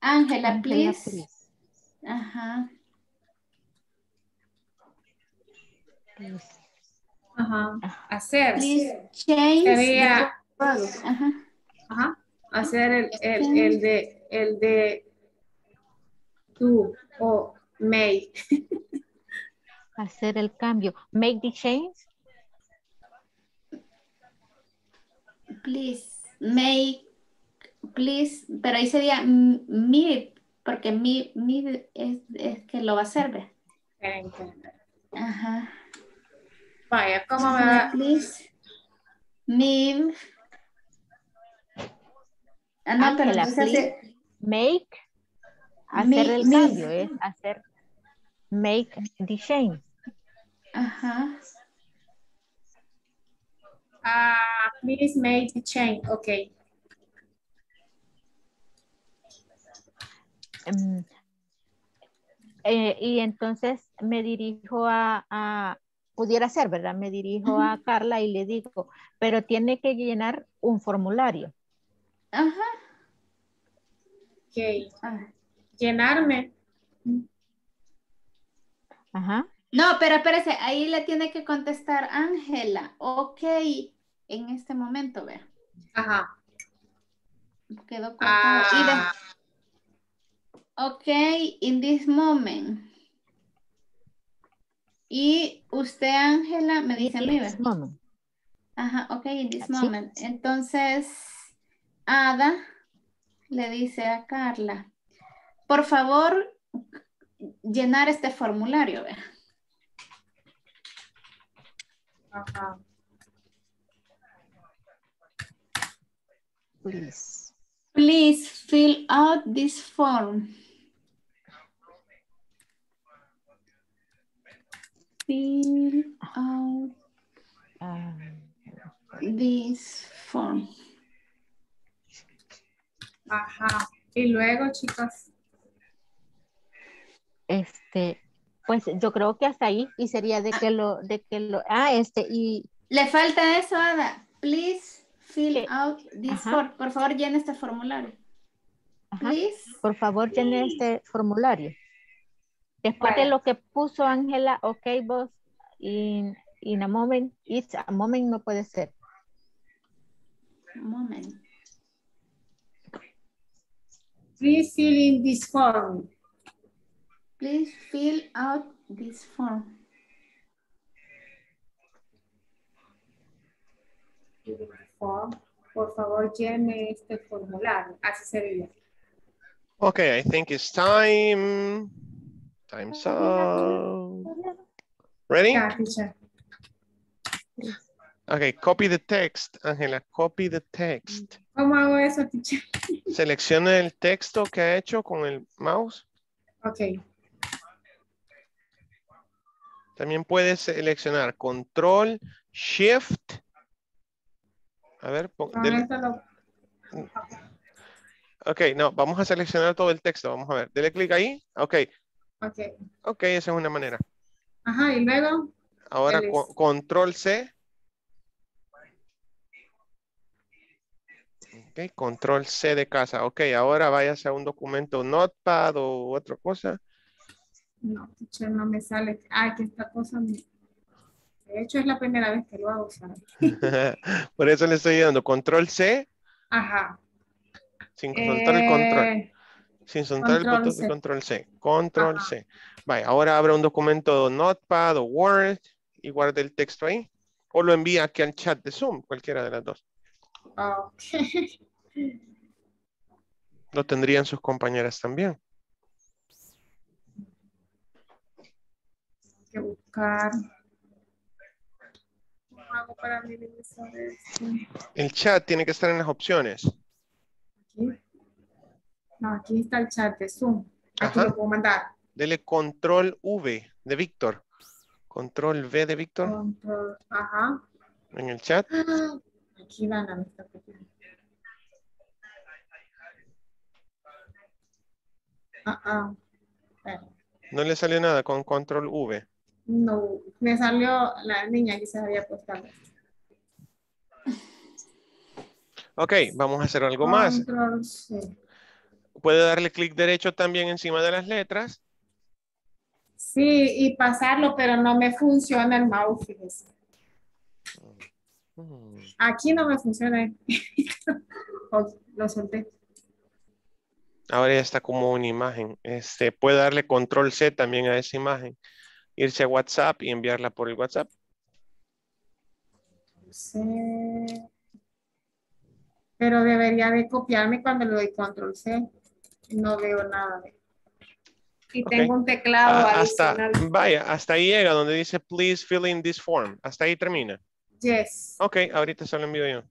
Ángela, please. Ajá. Ajá. Hacer. Please change. Sería. Ajá. Ajá. Hacer el de tú o make. Hacer el cambio. Make the change. Please make. Please, pero ahí sería me, porque me es que lo va a hacer, ¿ve? Ajá. Vaya, ¿cómo me va? Please, me. No, pero la hace make, hacer el cambio, es hacer make the change. Ajá. Please make the change, okay. Y entonces me dirijo a pudiera ser, ¿verdad? Me dirijo a Carla y le digo, pero tiene que llenar un formulario. Ajá. Okay. Llenarme. Ajá. No, pero espérese, ahí le tiene que contestar Ángela. Ok, en este momento, vea. Ajá. Quedó cortado. Y Ok, in this moment. Y usted, Ángela, me dice Oliver. Ajá, ok, in this moment. Entonces, Ada le dice a Carla, por favor, llenar este formulario. Vea. Ajá. Please fill out this form. Fill out this form. Ajá. Y luego, chicos. Pues yo creo que hasta ahí y sería de que lo, y. Le falta eso, Ada. Please fill out this form. Por favor, llena este formulario. Ajá. Please. Por favor, llena este formulario. Después de lo que puso Ángela, ok, vos, in a moment, it's a moment, no puede ser. A moment. Please fill in this form. Please fill out this form. Por favor, llene este formulario. Así sería. Okay, I think it's time. Time's up. Ready? Okay, copy the text, Ángela, copy the text. ¿Cómo hago eso, teacher? Selecciona el texto que ha hecho con el mouse. Ok. También puedes seleccionar control, shift. A ver. Ok, no, vamos a seleccionar todo el texto. Vamos a ver, dele clic ahí. Ok. Ok. Ok, esa es una manera. Ajá, y luego. Ahora control C. Ok, control C de casa. Ok, ahora váyase a un documento Notepad o otra cosa. No, teacher, no me sale. Ah, que esta cosa. De hecho, es la primera vez que lo hago, ¿sabes? Por eso le estoy dando control C. Ajá. Sin soltar el control. Sin soltar el botón de control C. Control C. Vaya, ahora abra un documento Notepad o Word y guarde el texto ahí. O lo envía aquí al chat de Zoom, cualquiera de las dos. Okay. Lo tendrían sus compañeras también. Hay que buscar. Hago para mí, el chat tiene que estar en las opciones. ¿Aquí? No, aquí está el chat de Zoom. Aquí lo puedo mandar. Dele control V de Víctor. Control V de Víctor. Control, ajá. En el chat. Ah. Aquí van a nuestra pequeña. No le salió nada con control V. No, me salió la niña que se había puesto. Ok, vamos a hacer algo más. Control C. Puede darle clic derecho también encima de las letras. Sí, y pasarlo, pero no me funciona el mouse, fíjese. Aquí no me funciona. Lo solté. Ahora ya está como una imagen. Puede darle control C también a esa imagen. Irse a WhatsApp y enviarla por el WhatsApp. Sí. Pero debería de copiarme cuando le doy control C. No veo nada. Y tengo un teclado adicional. Vaya, hasta ahí llega donde dice please fill in this form. Hasta ahí termina. Yes. Ok, ahorita se lo envío yo.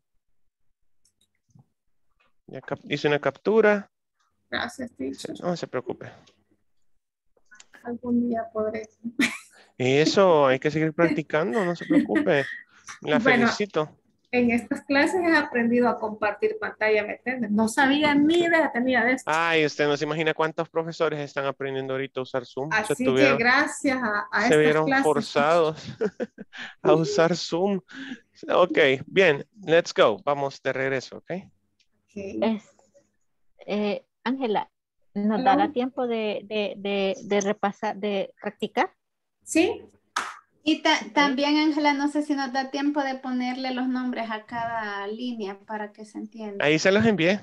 Ya hice una captura. Gracias, teacher. No se preocupe. Algún día podré. Y eso, hay que seguir practicando, no se preocupe. La felicito. En estas clases he aprendido a compartir pantalla, ¿me entiendes? No sabía ni idea tenía de esto. Ay, usted no se imagina cuántos profesores están aprendiendo ahorita a usar Zoom. Así que gracias a estas clases. Se vieron forzados a usar Zoom. Ok, bien, let's go. Vamos de regreso, ¿ok? Ángela, ¿nos dará tiempo de repasar, de practicar? Sí. Y también, Ángela, no sé si nos da tiempo de ponerle los nombres a cada línea para que se entienda. Ahí se los envié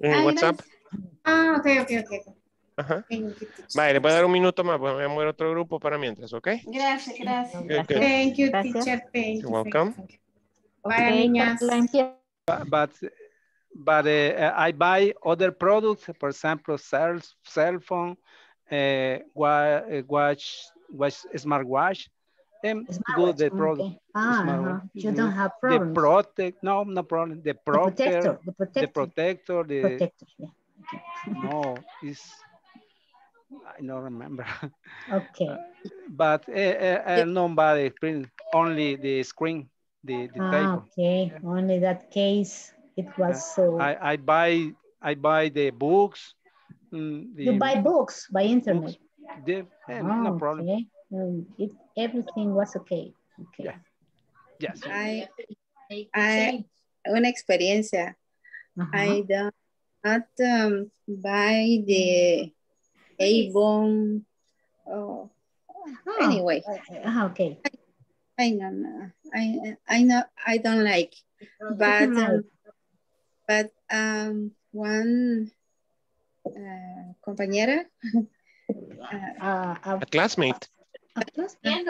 en WhatsApp. Ah, ok, ok, ok. Ajá. Vale, le voy a dar un minuto más, pues voy a mover otro grupo para mientras, ¿ok? Gracias, gracias. Okay. Thank you, teacher. Thank you. Welcome. Bye, niñas. But I buy other products, for example, cell phone, watch, smartwatch, and do the product. Okay. You don't have problems. The protect, no problem. The protector, the protector. Yeah. Okay. No, it's, I don't remember. Okay. Nobody print, only the screen, the table. Okay, yeah. Only that case. It was so. I buy the books. You buy books by internet. Books. No problem. Okay. Everything was okay. Okay. Yeah. Yes. I una experiencia. I do not buy the Avon. Anyway. Okay. I know. I don't like. But. One compañera, a classmate, a classmate.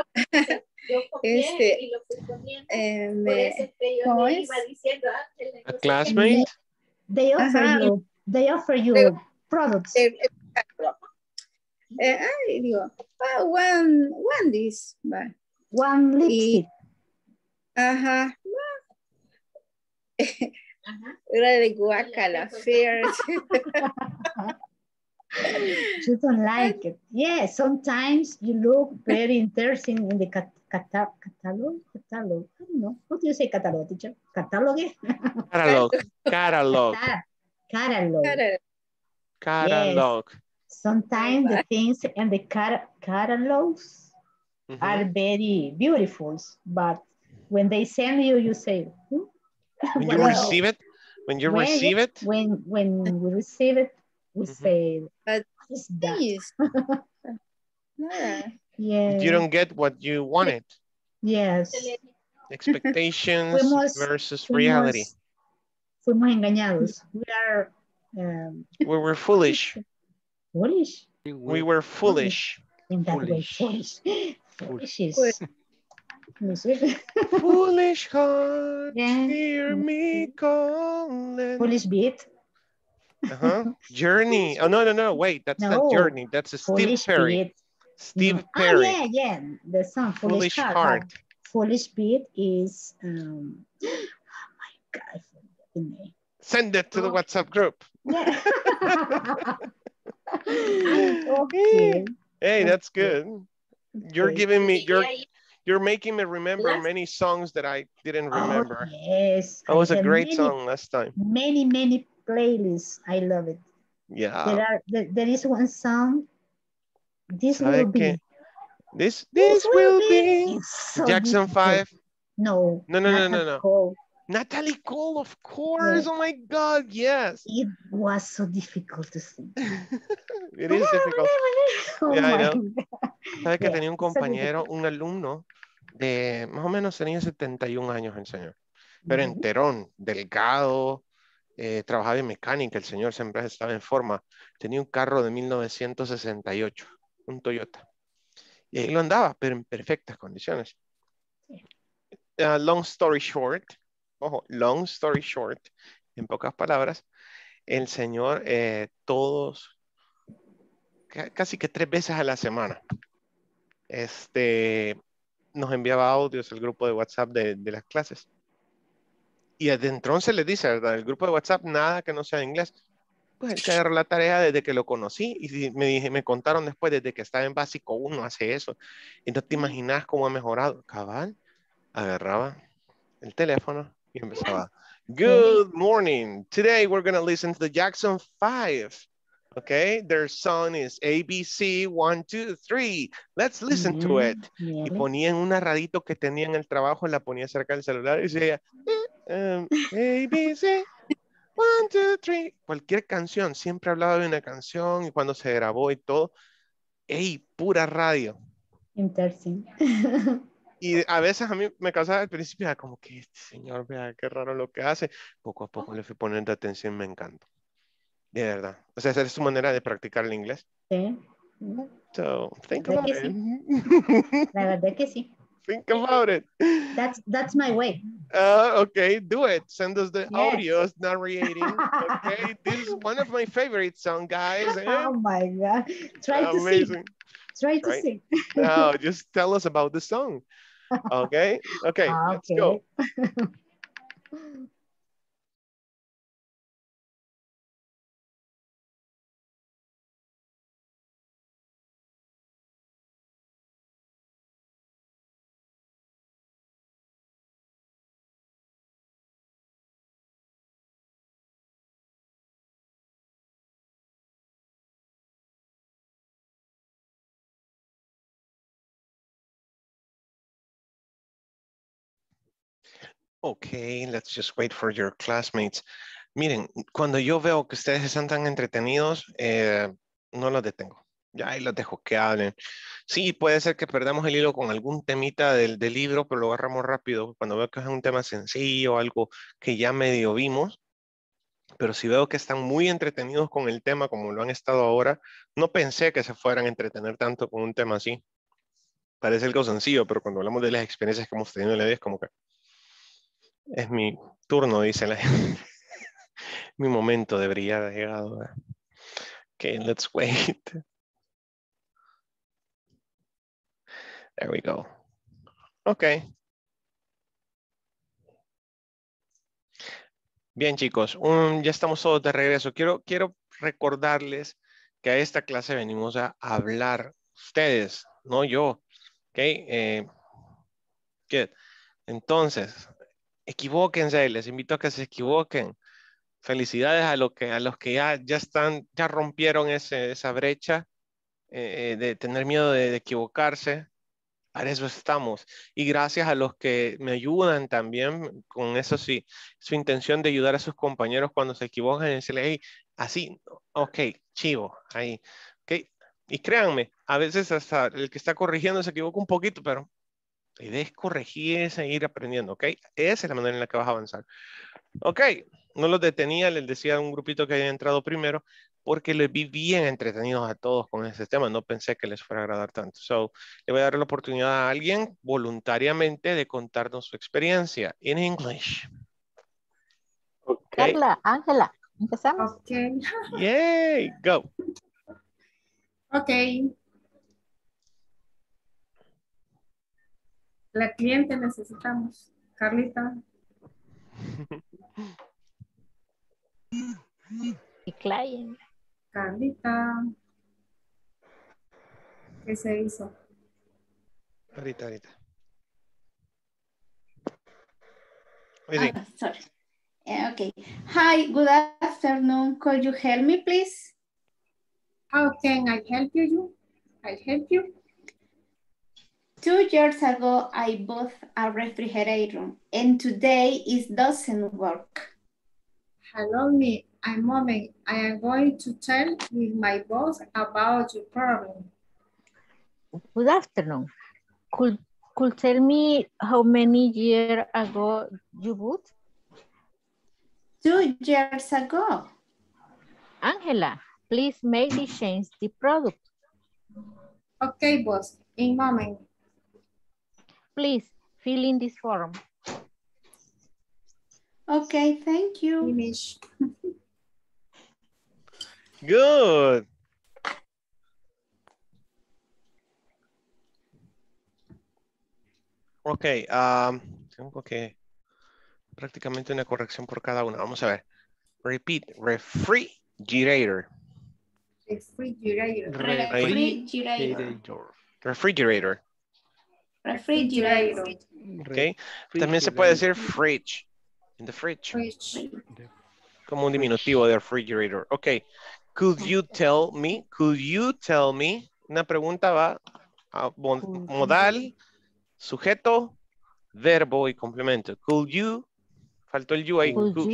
They offer you. They offer you products. One lipstick. Really guacala, fears. You don't like it. Yeah, sometimes you look very interesting in the catalog. I don't know. What do you say, catalog, teacher? Catalog. Yes. Sometimes the things and the catalogs are very beautiful, but when they send you, you say, when you receive it, when we receive it, we say, "But what is that?" Yeah. You don't get what you wanted. Yes. Expectations versus reality. Fuimos engañados. We are. We were foolish. Foolish. We were foolish. In that way, foolish. Foolish heart, hear me calling. Foolish beat. Journey. Oh, no. Wait, that's not Journey. That's a Steve Perry. Steve Perry. Oh, yeah. The song Foolish Heart. Foolish beat is, oh my God, the name. Send it to the WhatsApp group. Yeah. Okay. Hey, that's good. You're giving me your. You're making me remember many songs that I didn't remember. Oh, yes. That was a great song last time. Many, many playlists. I love it. Yeah. There is one song. This will be. This will be. So Jackson 5. No. No. Natalie Cole, of course. Yes. Oh my God, yes. It was so difficult to sing. It is difficult. Oh yeah, I know. Sabe que tenía un compañero, un alumno de más o menos tenía 71 años el señor, pero enterón, delgado, trabajaba en mecánica, el señor siempre estaba en forma, tenía un carro de 1968, un Toyota, y ahí lo andaba, pero en perfectas condiciones. Long story short, en pocas palabras, el señor casi que 3 veces a la semana, nos enviaba audios el grupo de WhatsApp de las clases. Y desde entonces les dice, ¿verdad? El grupo de WhatsApp, nada que no sea en inglés. Pues él se agarró la tarea desde que lo conocí y me contaron después, desde que estaba en básico 1 hace eso. Y no te imaginas cómo ha mejorado. Cabal, agarraba el teléfono y empezaba. Good morning. Today we're going to listen to the Jackson 5. Okay, their song is ABC 1, 2, 3. Let's listen to it. Y ponían un narradito que tenía en el trabajo, la ponía cerca del celular y decía ABC 1, 2, 3. Cualquier canción, siempre hablaba de una canción y cuando se grabó y todo. ¡Ey, pura radio! Interesting. Y a veces a mí me causaba al principio como que este señor, vea qué raro lo que hace. Poco a poco le fui poniendo atención, me encanta. De verdad. O sea, esa es su manera de practicar el inglés. Sí. So, think about it. Sí. La verdad que sí. Think about it. That's my way. Okay, do it. Send us the audios narrating. Okay, this is one of my favorite songs, guys. And oh my God. Try to sing. No, just tell us about the song. Okay, okay, let's go. Okay, let's just wait for your classmates. Miren, cuando yo veo que ustedes están tan entretenidos, no los detengo. Ya ahí los dejo que hablen. Sí, puede ser que perdamos el hilo con algún temita del libro, pero lo agarramos rápido. Cuando veo que es un tema sencillo, algo que ya medio vimos. Pero si veo que están muy entretenidos con el tema, como lo han estado ahora, no pensé que se fueran a entretener tanto con un tema así. Parece algo sencillo, pero cuando hablamos de las experiencias que hemos tenido en la vida, es como que... Es mi turno, dice la gente. Mi momento de brillar ha llegado. Okay, let's wait. There we go. Okay. Bien, chicos, ya estamos todos de regreso. Quiero recordarles que a esta clase venimos a hablar ustedes, no yo. Okay. Good. Entonces... Equivóquense, les invito a que se equivoquen. Felicidades a los que ya rompieron esa brecha de tener miedo de equivocarse. Para eso estamos. Y gracias a los que me ayudan también con eso, sí, su intención de ayudar a sus compañeros cuando se equivocan y decirle, hey, así, ok, chivo, ahí. Okay. Y créanme, a veces hasta el que está corrigiendo se equivoca un poquito, pero... La idea es corregir y seguir aprendiendo, ¿ok? Esa es la manera en la que vas a avanzar. Ok, no los detenía, les decía a un grupito que había entrado primero, porque les vi bien entretenidos a todos con ese tema, no pensé que les fuera a agradar tanto. So, le voy a dar la oportunidad a alguien voluntariamente de contarnos su experiencia en English. Okay. Carla, Ángela, empezamos. Okay. Yay, go. Ok. La cliente necesitamos. Carlita. Y client. Carlita. ¿Qué se hizo? Ahorita. Sorry. Okay. Hi, good afternoon. Could you help me, please? How can I help you? I help you. 2 years ago, I bought a refrigerator, and today it doesn't work. Hello, me. I'm Mommy. I am going to tell with my boss about your problem. Good afternoon. Could tell me how many years ago you bought? 2 years ago. Angela, please make me change the product. Okay, boss. In Mommy. Please fill in this form. Okay, thank you. Finish. Good. Okay, tengo que prácticamente una corrección por cada una. Vamos a ver. Repeat. Refrigerator. Refrigerator. Refrigerator. Refrigerator. Okay. También se puede decir fridge. In the fridge. Como un diminutivo de refrigerator. Okay. Could you tell me? Una pregunta va a modal, sujeto, verbo y complemento. Could you? Faltó el you ahí. Could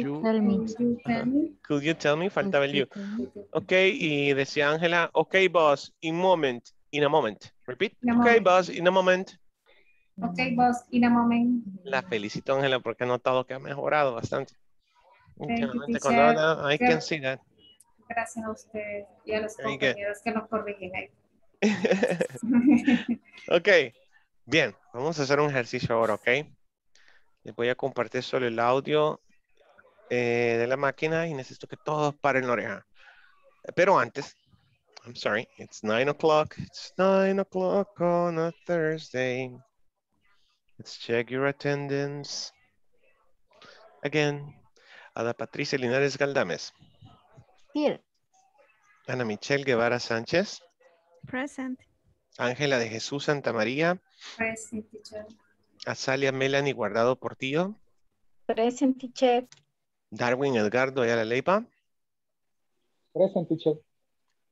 you tell me? Faltaba el you. Okay. Y decía Ángela, okay, boss, in a moment. Repeat. Okay, boss, in a moment. Okay, boss, in a moment. La felicito, Ángela, porque he notado que ha mejorado bastante. Últimamente cuando habla, I can see that. Gracias a ustedes y a los compañeros que nos corrigen ahí. Ok, bien, vamos a hacer un ejercicio ahora, ok. Les voy a compartir solo el audio de la máquina y necesito que todos paren la oreja. Pero antes, I'm sorry, it's 9 o'clock. It's 9 o'clock on a Thursday. Let's check your attendance. Again, Ada Patricia Linares Galdámez. Here. Ana Michelle Guevara-Sanchez. Present. Angela de Jesus Santa Maria. Present, teacher. Azalea Melanie Guardado Portillo. Present, teacher. Darwin Edgardo Ayala Leiva. Present, teacher.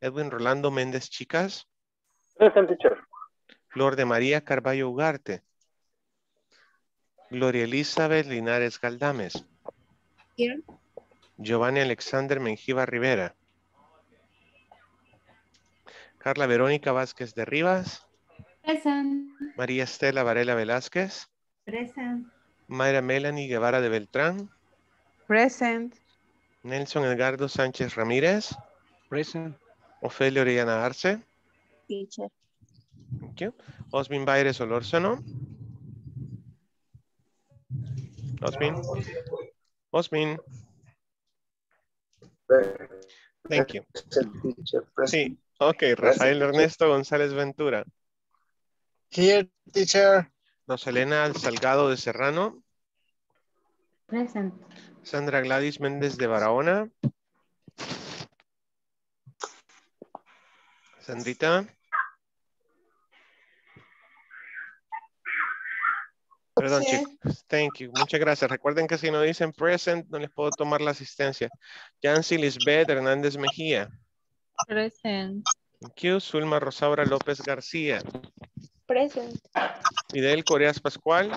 Edwin Rolando Méndez Chicas. Present, teacher. Flor de María Carballo Garte. Gloria Elizabeth Linares Galdámez. Here. Giovanni Alexander Menjívar Rivera. Carla Verónica Vázquez de Rivas. Present. María Estela Varela Velázquez. Present. Mayra Melanie Guevara de Beltrán. Present. Nelson Edgardo Sánchez Ramírez. Present. Ofelia Orellana Arce. Teacher. Thank you. Osmin Bayres Olórzano. Osmin. Osmin. Thank you. Sí. Ok, Rafael Ernesto González Ventura. Here, teacher. Rosa Elena Salgado de Serrano. Present. Sandra Gladys Méndez de Barahona. Sandrita. Perdón, sí, chicos. Thank you. Muchas gracias. Recuerden que si no dicen present, no les puedo tomar la asistencia. Yancy Lisbeth Hernández Mejía. Present. Thank you. Zulma Rosaura López García. Present. Fidel Coreas Pascual.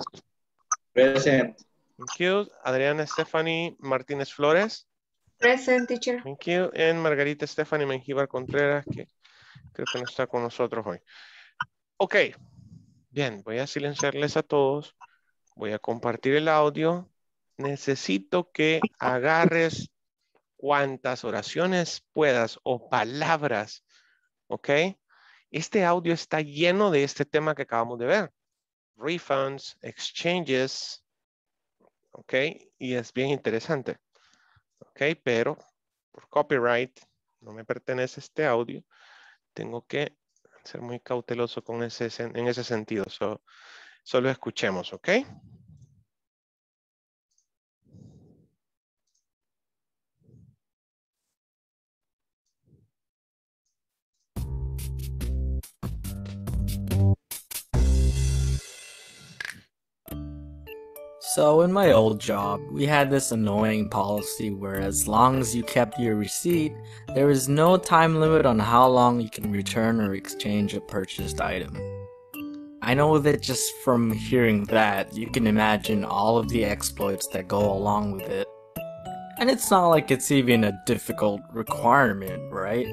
Present. Thank you. Adriana Stephanie Martínez Flores. Present, teacher. Thank you. And Margarita Stephanie Menjívar Contreras, que creo que no está con nosotros hoy. Ok. Bien, voy a silenciarles a todos. Voy a compartir el audio. Necesito que agarres cuantas oraciones puedas o palabras, ¿ok? Este audio está lleno de este tema que acabamos de ver. Refunds, exchanges, ¿ok? Y es bien interesante, ¿ok? Pero por copyright, no me pertenece este audio. Tengo que ser muy cauteloso con en ese sentido. Solo escuchemos, ¿ok? So in my old job, we had this annoying policy where as long as you kept your receipt, there was no time limit on how long you can return or exchange a purchased item. I know that just from hearing that, you can imagine all of the exploits that go along with it. And it's not like it's even a difficult requirement, right?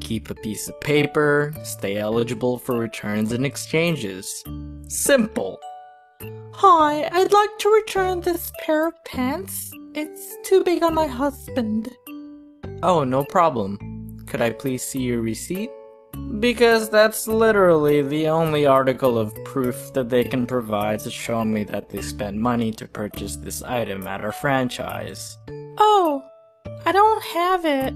Keep a piece of paper, stay eligible for returns and exchanges. Simple. Hi, I'd like to return this pair of pants. It's too big on my husband. Oh, no problem. Could I please see your receipt? Because that's literally the only article of proof that they can provide to show me that they spent money to purchase this item at our franchise. Oh, I don't have it.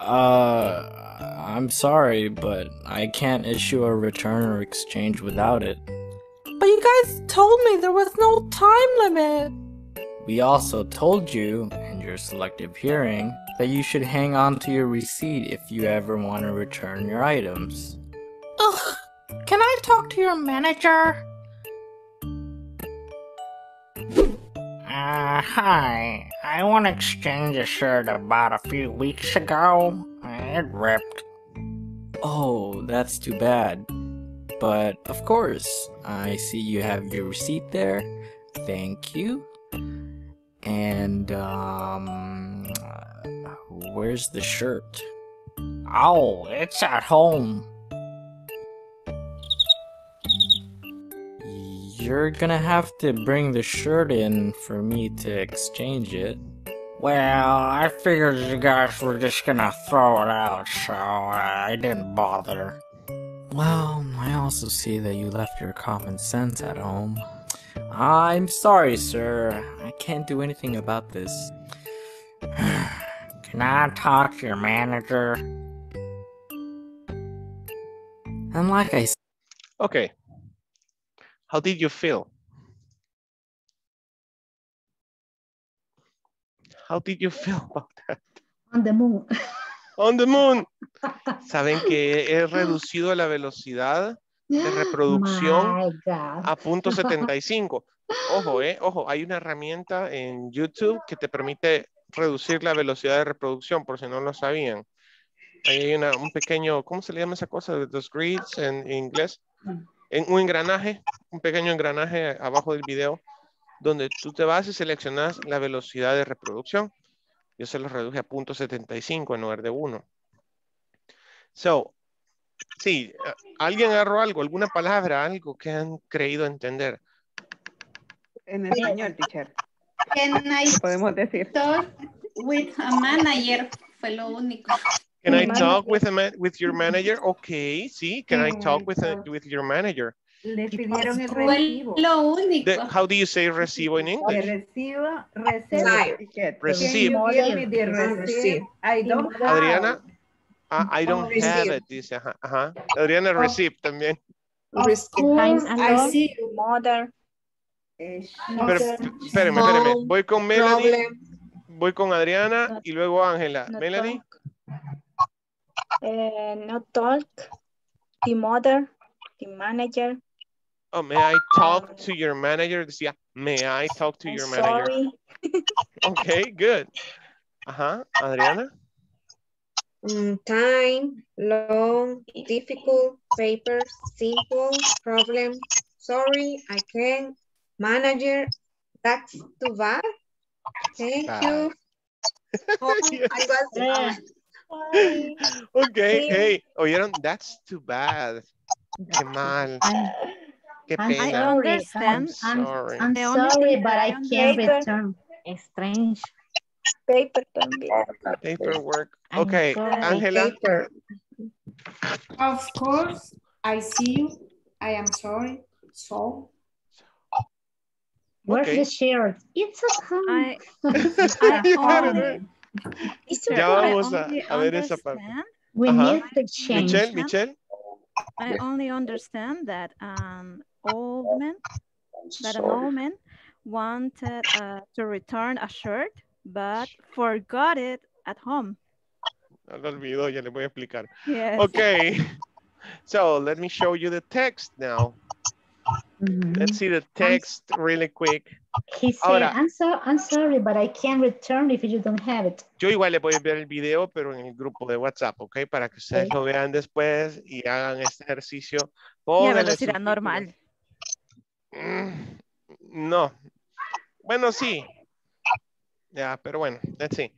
I'm sorry, but I can't issue a return or exchange without it. But you guys told me there was no time limit! We also told you, in your selective hearing, that you should hang on to your receipt if you ever want to return your items. Ugh! Can I talk to your manager? Hi. I want to exchange a shirt about a few weeks ago. It ripped. Oh, that's too bad. But, of course, I see you have your receipt there. Thank you. And, where's the shirt? Oh, it's at home. You're gonna have to bring the shirt in for me to exchange it. Well, I figured you guys were just gonna throw it out, so I didn't bother. Well, I also see that you left your common sense at home. I'm sorry, sir. I can't do anything about this. Can I talk to your manager? And like I said... Okay. How did you feel? How did you feel about that? On the moon. On the moon. Saben que he reducido la velocidad de reproducción a .75. Ojo, ojo, hay una herramienta en YouTube que te permite reducir la velocidad de reproducción, por si no lo sabían. Hay un pequeño, ¿cómo se le llama esa cosa de los grids en inglés? En un engranaje, un pequeño engranaje abajo del video, donde tú te vas y seleccionas la velocidad de reproducción. Yo se los reduje a .75 en lugar de 1. So, sí, alguien agarró algo, alguna palabra, algo que han creído entender. En español, teacher. Can I podemos decir. Talk with a manager? Fue lo único. Can I talk with your manager? Okay, sí, can I talk with your manager? Le pidieron el recibo. Lo único. How do you say recibo in English? Recibo, receive. Receive. I don't have. Adriana, I don't have it. Dice, ajá, ajá. Adriana, receive también. I see your mother. Espérame, espérame. Voy con Melanie, voy con Adriana y luego Ángela. Melanie. No talk. The mother. The manager. Oh, may I talk to your manager? Yeah, may I talk to your manager? Sorry. Okay, good. Ajá, Adriana. Time, long, difficult, paper, simple, problem. Sorry, I can't. Manager, that's too bad. Thank you. Oh, I was there. Okay, hey, oyeron, that's too bad. Qué mal. Qué pena. I understand. I'm sorry. I'm sorry, but I can't return. Strange. Paper también. Paperwork. Okay, Angela. Of course, I see you. I am sorry. So. Where's the shirt? It's at home. Ya vamos a ver esa parte. We need to change. Michelle, Michelle. I only understand that an old man wanted to return a shirt, but forgot it at home. No lo olvidó, ya le voy a explicar. Yes. Okay, so let me show you the text now. Let's see the text really quick. He said, I'm sorry, but I can't return if you don't have it. Yo igual le voy a enviar el video, pero en el grupo de WhatsApp, ¿ok? Para que ustedes lo vean después y hagan este ejercicio. Y a velocidad normal. No. Bueno, sí. Ya, pero bueno, let's see.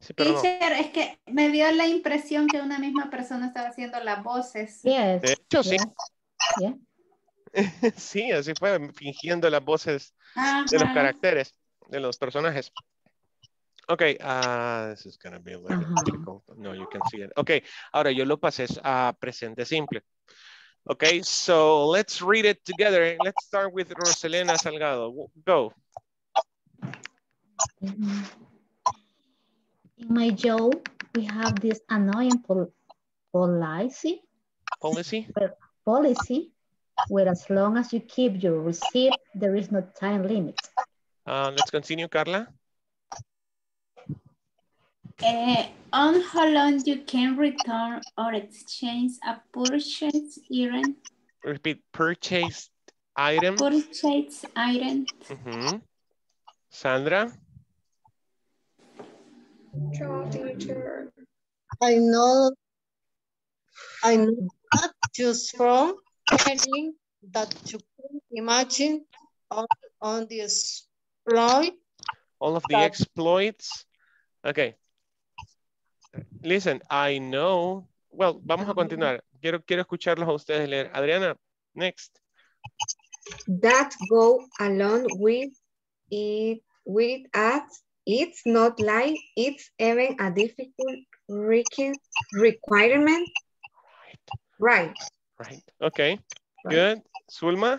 Sí, pero teacher, no. Es que me dio la impresión que una misma persona estaba haciendo las voces. Yes. De hecho, sí. Yeah. Sí, así fue, fingiendo las voces de los caracteres, de los personajes. Okay, this is gonna be a little difficult. No, you can see it. Okay, ahora yo lo pasé a presente simple. Okay, so let's read it together. Let's start with Rosa Elena Salgado. Go. In my job, we have this annoying policy. Policy? Policy. Where as long as you keep your receipt, there is no time limit. Let's continue, Carla. On how long you can return or exchange a purchased item. Repeat, purchased item. Purchased item. Mm-hmm. Sandra? I know not just from that you can imagine on the exploit. All of the exploits. Okay. Listen, I know. Well, vamos a continuar. Quiero escucharlos a ustedes leer. Adriana, next. That go along with it at It's not like it's even a difficult requirement. Right. Right. Okay. Right. Good. Zulma?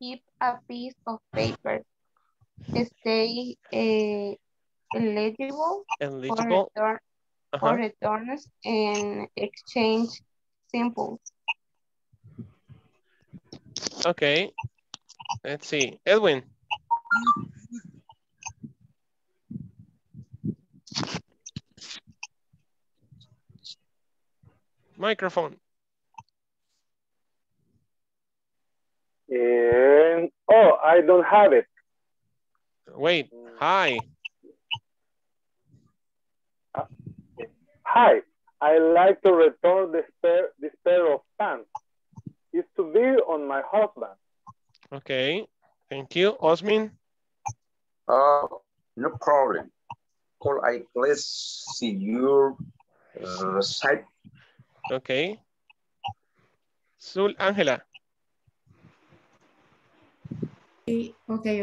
Keep a piece of paper. Stay eligible for returns and exchange symbols. Okay. Let's see. Edwin? Microphone. And, oh, I don't have it. Wait, hi. Hi, I like to return this pair of pants. It's to be on my husband. Okay, thank you. Osmin? No problem. Could I please see your site? Okay. So, Angela. Okay,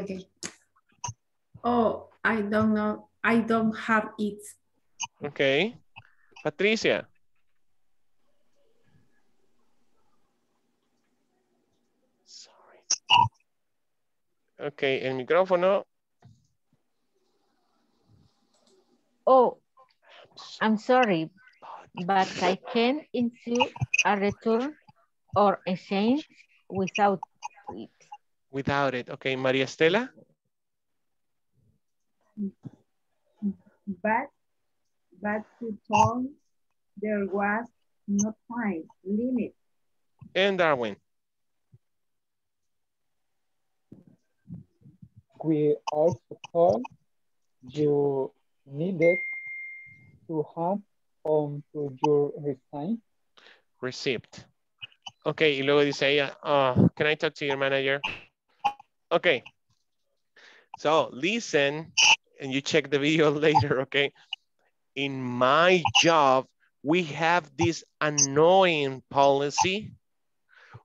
okay. Oh, I don't know. I don't have it. Okay. Patricia. Sorry. Okay, el micrófono. Oh, I'm sorry, but I can't issue a return or exchange without it. Without it. Okay, María Estela? But to Tom, there was no time limit. And Darwin? We also told you needed to have on to your resign. Receipt. Okay, y luego dice ella, can I talk to your manager? Okay. So listen, and you check the video later, okay? In my job, we have this annoying policy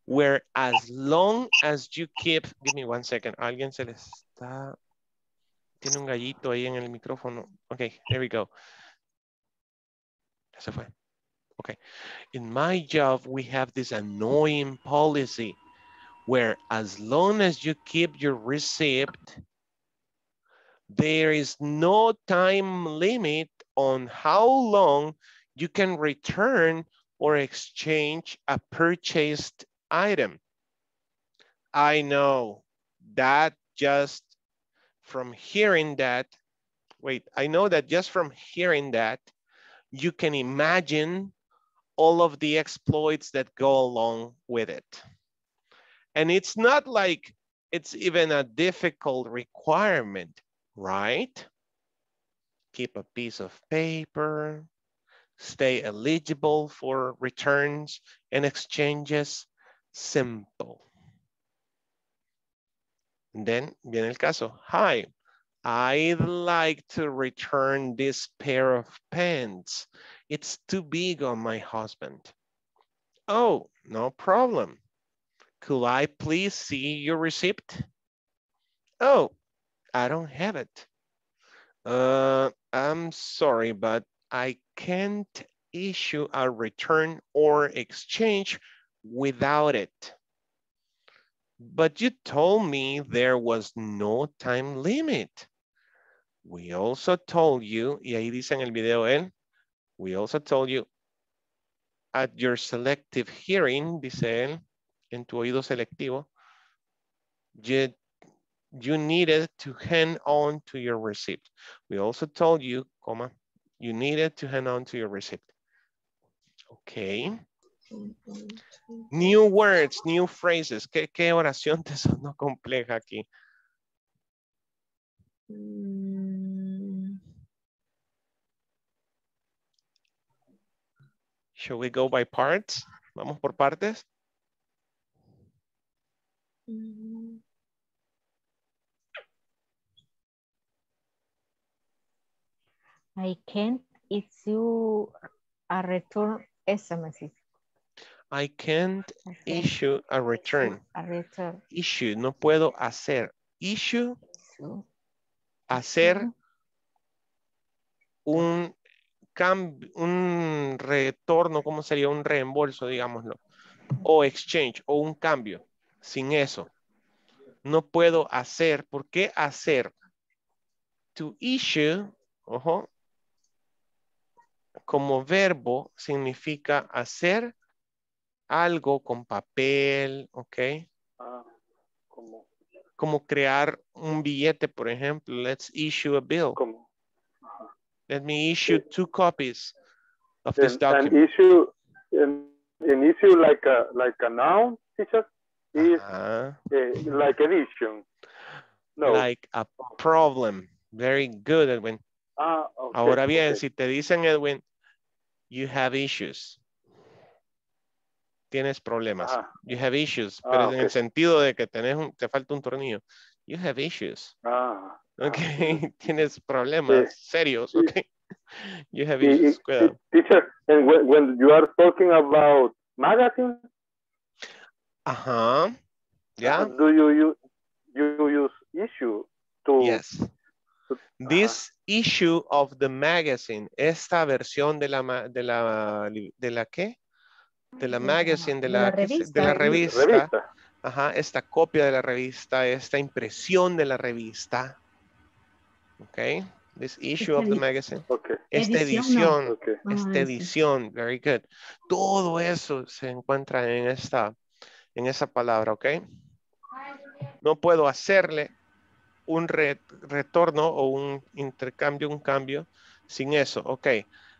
where as long as you keep, give me 1 second, alguien se le está, tiene un gallito ahí en el micrófono. Okay, here we go. Ya se fue. Okay, in my job, we have this annoying policy where as long as you keep your receipt, there is no time limit on how long you can return or exchange a purchased item. I know that just from hearing that, you can imagine all of the exploits that go along with it. And it's not like it's even a difficult requirement, right? Keep a piece of paper, stay eligible for returns and exchanges, simple. And then viene el caso. Hi, I'd like to return this pair of pants. It's too big on my husband. Oh, no problem. Could I please see your receipt? Oh, I don't have it. I'm sorry, but I can't issue a return or exchange without it. But you told me there was no time limit. We also told you, y ahí dice en el video él, we also told you at your selective hearing, dice él, en tu oído selectivo, you needed to hand on to your receipt. We also told you, comma, you needed to hand on to your receipt. Okay. New words, new phrases. ¿Qué oración te sonó compleja aquí? Should we go by parts? ¿Vamos por partes? I can't issue a return SMS. I can't issue a return. Issue, no puedo hacer. Issue, hacer un retorno, ¿cómo sería? Un reembolso, digámoslo, o exchange, o un cambio. Sin eso, no puedo hacer. ¿Por qué hacer? To issue, ojo, como verbo significa hacer algo con papel, ¿ok? Como crear un billete, por ejemplo. Let's issue a bill. ¿Cómo? Let me issue 2 copies of this document. An issue like a noun, teacher, is like an issue. No. Like a problem. Very good, Edwin. Okay, ahora bien, okay. Si te dicen, Edwin, you have issues. Tienes problemas. You have issues. Pero en el sentido de que te falta un tornillo. You have issues. Tienes problemas serios. You have issues. Cuidado. Teacher, and when you are talking about magazine. Yeah. Do you use issue to? Yes. This issue of the magazine. Esta versión de la revista. Ajá, esta copia de la revista, esta impresión de la revista. Ok, this issue of the magazine. Okay. Esta edición, esta edición, very good. Todo eso se encuentra en esa palabra, ok. No puedo hacerle un retorno o un intercambio, un cambio sin eso, ok.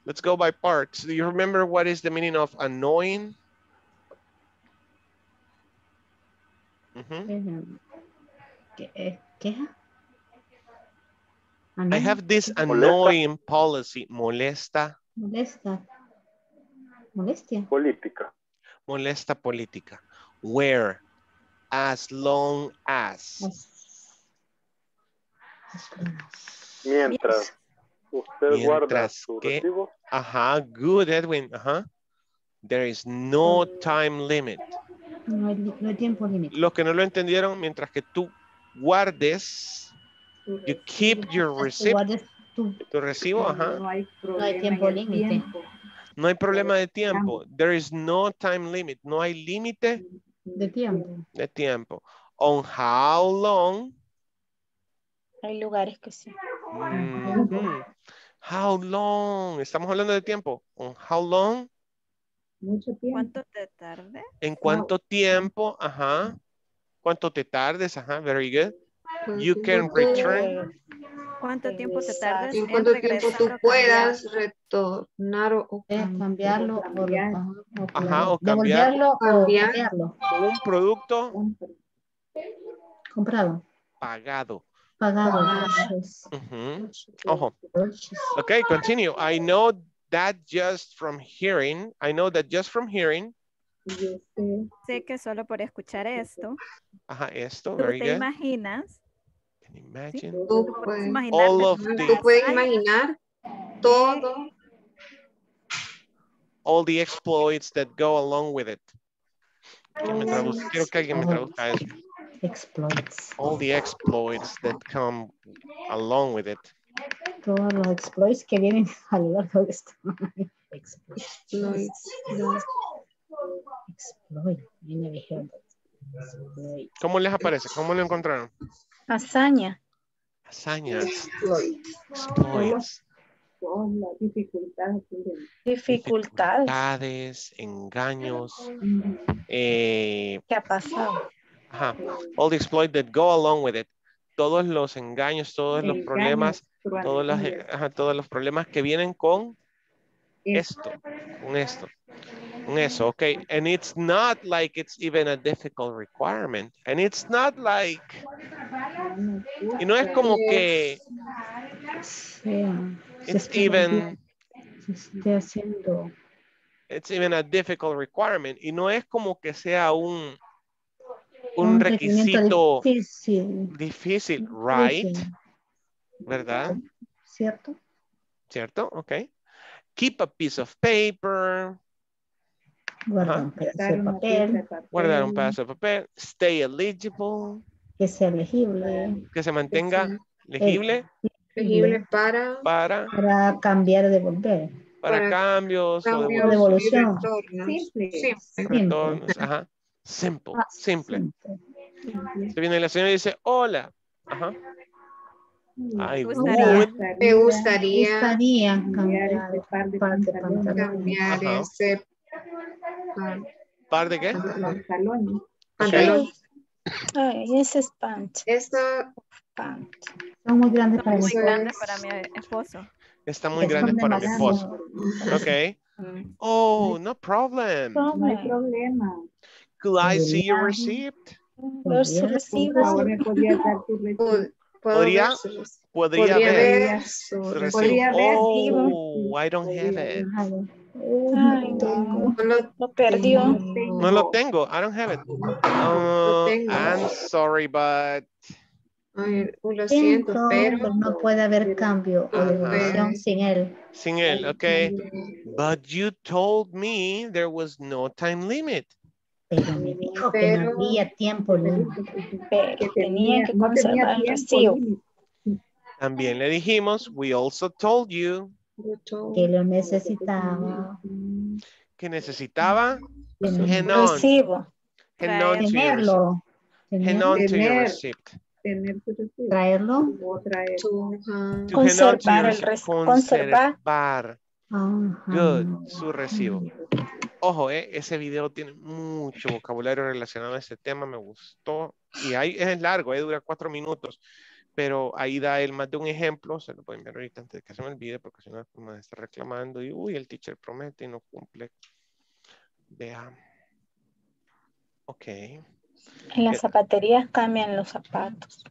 Let's go by parts. Do you remember what is the meaning of annoying? I have this annoying policy. Molesta. Molesta. Molestia. Política. Molesta política. Where? As long as. Mientras. Usted guarda su recibo. Good, Edwin. There is no time limit. No hay tiempo límite. Los que no lo entendieron, mientras que tú guardes, you keep your receipt. Tu recibo, no hay tiempo límite. No hay problema de tiempo. There is no time limit. No hay límite de tiempo. On how long. Hay lugares que sí. How long? Estamos hablando de tiempo. How long? Mucho tiempo. ¿Cuánto te tardes? ¿En cuánto tiempo? ¿Cuánto te tardes? Very good. You can return. ¿Cuánto tiempo te tardes? ¿En cuánto tiempo tú puedas retornar o cambiarlo? O cambiarlo. Un producto. Comprado. Pagado. Pagado. Ojo. Okay, continue. I know that just from hearing. Sé que solo por escuchar esto. Esto, very good. Imaginas. Can you imagine? All of this. Tú puedes imaginar todo. All the exploits that go along with it. Quiero que alguien me traduzca eso. Exploits. All the exploits that come along with it. Todos los exploits que vienen a lo largo de esto. Exploit. ¿Cómo les aparece? ¿Cómo lo encontraron? Hazaña. Hazañas. Exploits. Dificultades, engaños. ¿Qué ha pasado? All the exploits that go along with it. Todos los engaños, todos los problemas, todos los problemas que vienen con esto, con eso, okay. And it's not like it's even a difficult requirement. And it's not like, y no es como que, it's even a difficult requirement. Y no es como que sea un requisito difícil, right? ¿Verdad? ¿Cierto? ¿Cierto? Ok. Keep a piece of paper. Guardar un pedazo de papel. Guardar un pedazo de papel. Stay eligible. Que sea elegible. Que se mantenga legible. Legible para cambiar, devolver. Para cambios, o devolución. Simple. Retornos, ajá. Simple. Simple. Se viene la señora y dice, hola. Ajá. Ay, me gustaría cambiar el par de pantalones. Cambiar ese par de qué? Pantalones. Pantalones. Ay, ese es pant. Esta pant. Son muy grandes para mi esposo. Está muy grande para mi esposo. Ok. Oh, no problem. No hay problema. Could I see your receipt? Podría ver. Oh, I don't have it. Ay, lo perdió. No lo tengo. I don't have it. I'm sorry, but. Lo siento, pero no puede haber cambio o devolución sin él. Sin él, okay. But you told me there was no time limit. Pero me dijo que no había tiempo límite. Que tenía que conservar el vacío. También le dijimos, we also told you. Que lo necesitaba. Que necesitaba. Recibo. Tenerlo. Traerlo. Conservar. Good. Su recibo. Ojo, ese video tiene mucho vocabulario relacionado a este tema, me gustó. Y ahí es largo, dura 4 minutos. Pero ahí da él más de un ejemplo, se lo pueden ver ahorita antes de que se me olvide, porque si no me está reclamando y uy, el teacher promete y no cumple. Vea. Ok. En las zapaterías cambian los zapatos.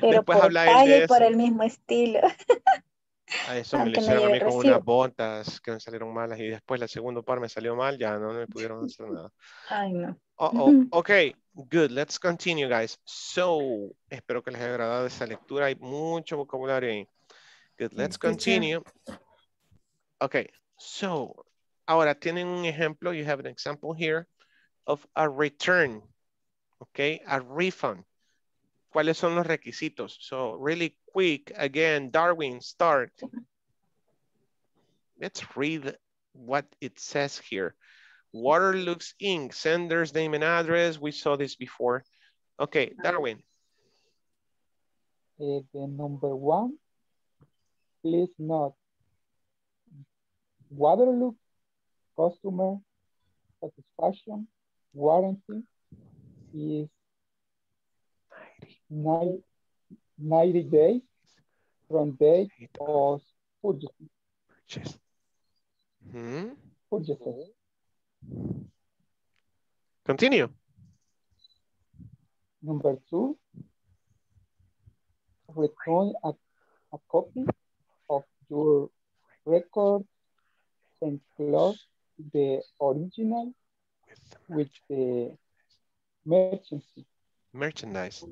Pero después por talla y por el mismo estilo. A eso me lo hicieron a mí con unas botas que me salieron malas y después la segunda par me salió mal, ya no me pudieron hacer nada. Ay, no. Okay, good, let's continue, guys. So, espero que les haya agradado esa lectura, hay mucho vocabulario ahí. Good, let's continue. Okay, so, ahora tienen un ejemplo, you have an example here of a return, okay, a refund. ¿Cuáles son los requisitos? So, really quick, again, Darwin, start. Let's read what it says here. Waterloo, Inc., sender's name and address. We saw this before. Okay, Darwin. The number 1, please note. Waterloo, customer satisfaction, warranty is 90 days from date of purchase. Continue. Number 2, return a copy of your record and close the original with the merchandise.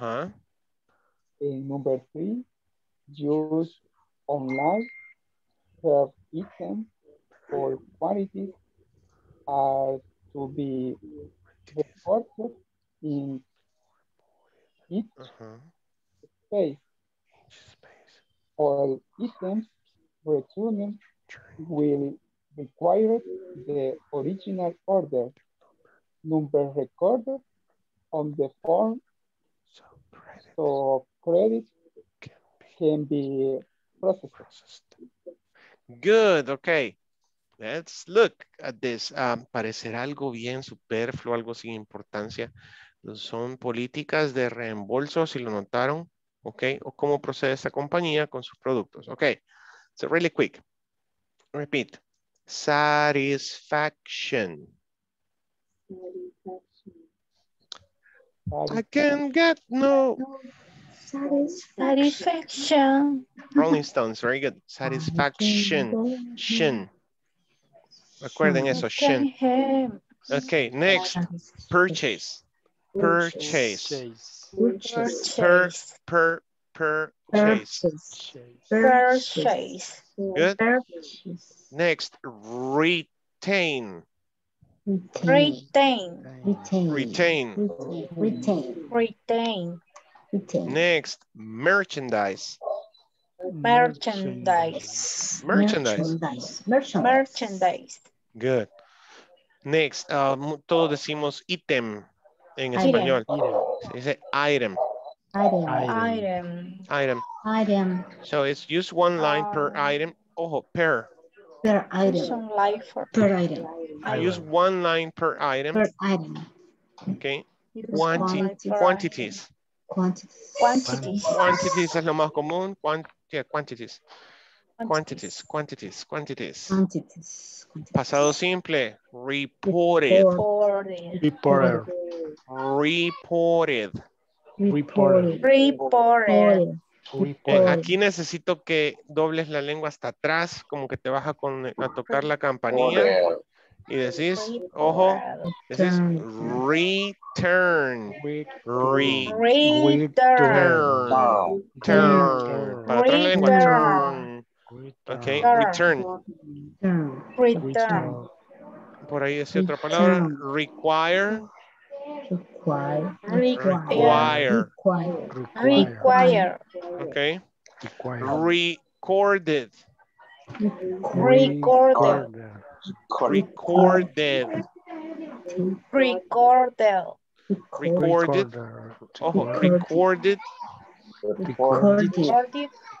And number 3, use online per item or quantities are to be reported in each space. All items returned will require the original order number recorded on the form, so credit can be processed. Good, okay. Let's look at this. Parecerá algo bien superfluo, algo sin importancia. Son políticas de reembolso, si lo notaron, okay, o cómo procede esta compañía con sus productos. Okay, so really quick. Repeat. Satisfaction. I can get no satisfaction. Rolling Stones, very good. Satisfaction. Shin. Recuerden eso, shin. Okay, next. Purchase. Good. Next, retain. Retain. Next, merchandise. Good. Next, todos decimos ítem en español. Dice item. Item. So it's just one line per item. Ojo, per item. Use one line per item. Okay. Quantities es lo más común. Quantities. Pasado simple. Reported. Aquí necesito que dobles la lengua hasta atrás, como que te vas a tocar la campanilla y decís, ojo, decís return. Para atrás la lengua, turn. Ok, return. Por ahí decía otra palabra, require. Okay. Recorded.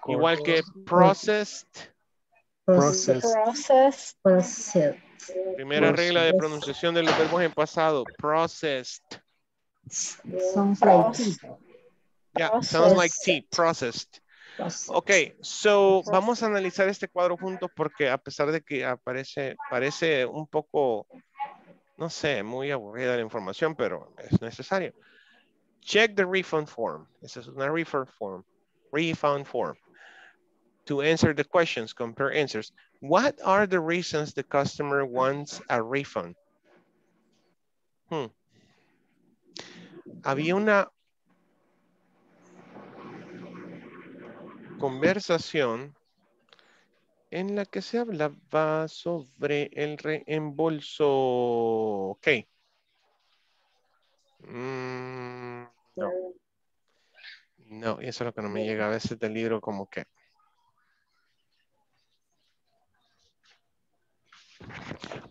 Igual que processed. Primera regla de pronunciación de los verbos en pasado, processed. Sounds like T. Yeah, sounds like T, processed. Ok, so vamos a analizar este cuadro juntos porque a pesar de que parece un poco, no sé, muy aburrida la información, pero es necesario. Check the refund form. Esa es una refund form. To answer the questions, compare answers. What are the reasons the customer wants a refund? Había una conversación en la que se hablaba sobre el reembolso. Ok. No, eso es lo que no me llega a veces del libro, como que.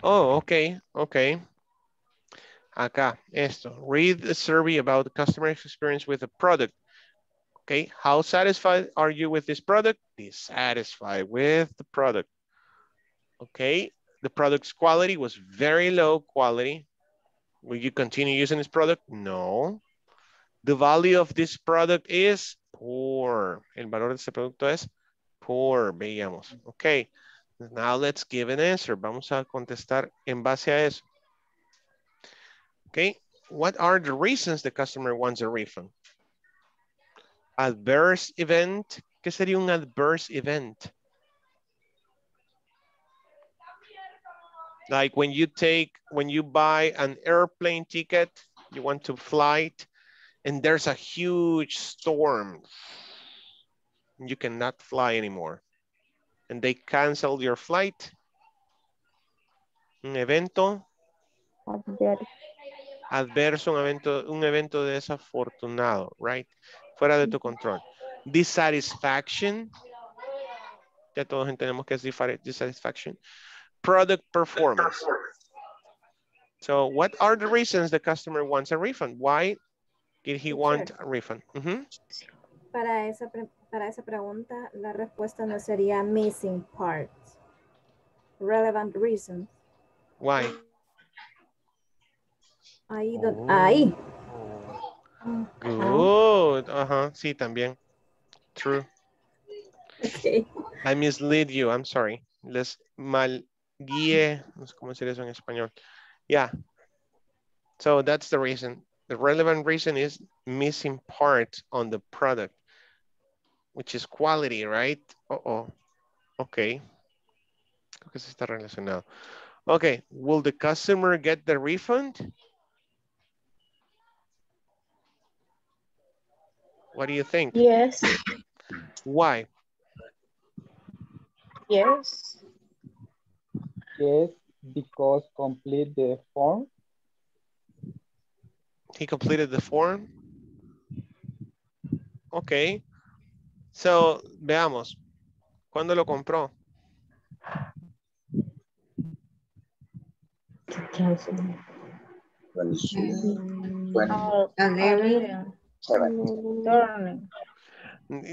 Oh, ok. Acá, esto. Read the survey about the customer experience with a product. Okay, how satisfied are you with this product? Dissatisfied with the product. Okay, the product's quality was very low quality. Will you continue using this product? No. The value of this product is poor. El valor de este producto es poor, veíamos. Okay, now let's give an answer. Vamos a contestar en base a eso. Okay, what are the reasons the customer wants a refund? Adverse event. ¿Qué sería un adverse event? Like when you buy an airplane ticket, you want to fly and there's a huge storm. You cannot fly anymore. And they cancel your flight. Un evento. Adverso, un evento desafortunado, right? Fuera de tu control. Dissatisfaction. Ya todos entendemos que es dissatisfaction. Product performance. So, what are the reasons the customer wants a refund? Why did he want a refund? Para esa pregunta, la respuesta no sería missing parts. Relevant reasons. Why? Ahí. Good. Sí, también. True. Okay. I mislead you. I'm sorry. Les mal guié. No sé cómo decir eso en español. Yeah. So that's the reason. The relevant reason is missing parts on the product, which is quality, right? Okay. Creo que se está relacionado. Okay. Will the customer get the refund? What do you think? Yes. Why? Yes. Yes. because complete the form. He completed the form. Okay. So, veamos. ¿Cuándo lo compró? 2007.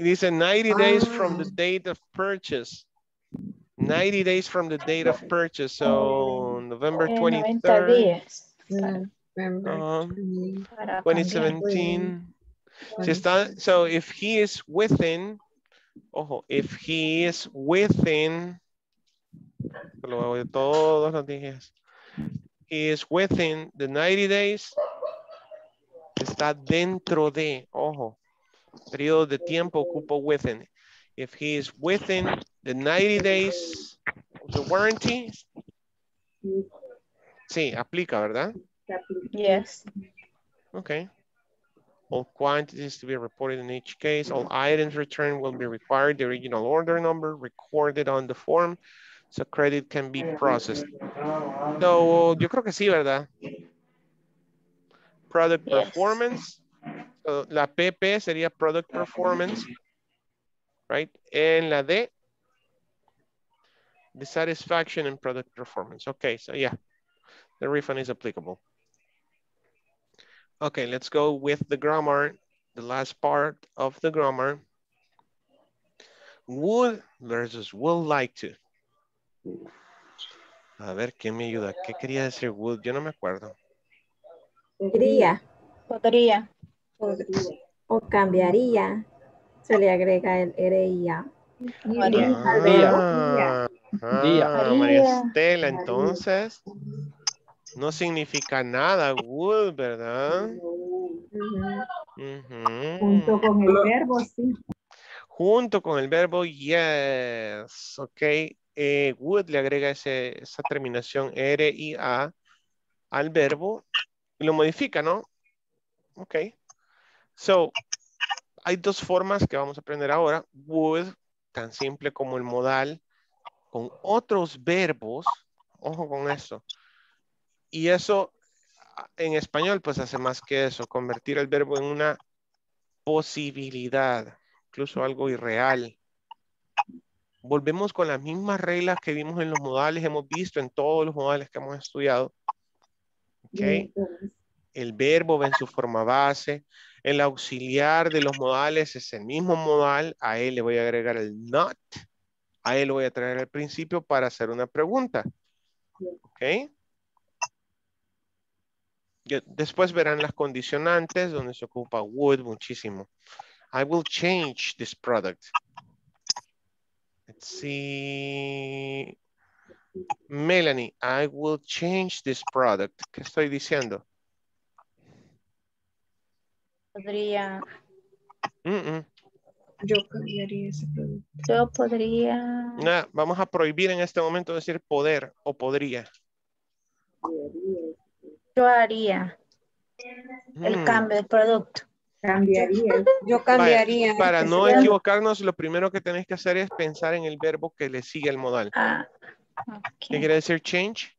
Dice 90 days from the date of purchase. 90 days from the date of purchase. So November 23rd. November 2017. So if he is within, if he is within, he is within the 90 days, está dentro de, periodo de tiempo ocupo within. If he is within the 90 days of the warranty, sí, aplica, ¿verdad? Yes. Okay. All quantities to be reported in each case. All items returned will be required. The original order number recorded on the form so credit can be processed. So, yo creo que sí, ¿verdad? Product performance. La PP sería product performance, right? And la D, the satisfaction and product performance. Okay, so yeah, the refund is applicable. Okay, let's go with the grammar, the last part of the grammar. Would versus will like to. A ver, ¿quién me ayuda? ¿Qué quería decir would? Yo no me acuerdo. Podría. Podría. O cambiaría, se le agrega el RIA. María Estela, entonces no significa nada would, ¿verdad? Junto con el verbo, sí. Junto con el verbo, yes. Ok, would le agrega esa terminación RIA al verbo y lo modifica, ¿no? Ok. So, hay dos formas que vamos a aprender ahora. Would, tan simple como el modal, con otros verbos. Ojo con eso. Y eso, en español, pues hace más que eso. Convertir el verbo en una posibilidad. Incluso algo irreal. Volvemos con las mismas reglas que vimos en los modales. Hemos visto en todos los modales que hemos estudiado. Ok. El verbo va en su forma base. El auxiliar de los modales es el mismo modal. A él le voy a agregar el not. A él lo voy a traer al principio para hacer una pregunta. ¿Ok? Después verán las condicionantes donde se ocupa would muchísimo. I will change this product. Let's see. Melanie, I will change this product. ¿Qué estoy diciendo? Podría. Yo cambiaría ese producto. Yo podría. Nah, vamos a prohibir en este momento decir poder o podría. Yo haría el cambio de producto. Cambiaría. Yo cambiaría. Vale, para no equivocarnos, lo primero que tenés que hacer es pensar en el verbo que le sigue al modal. Ah, okay. ¿Qué quiere decir change?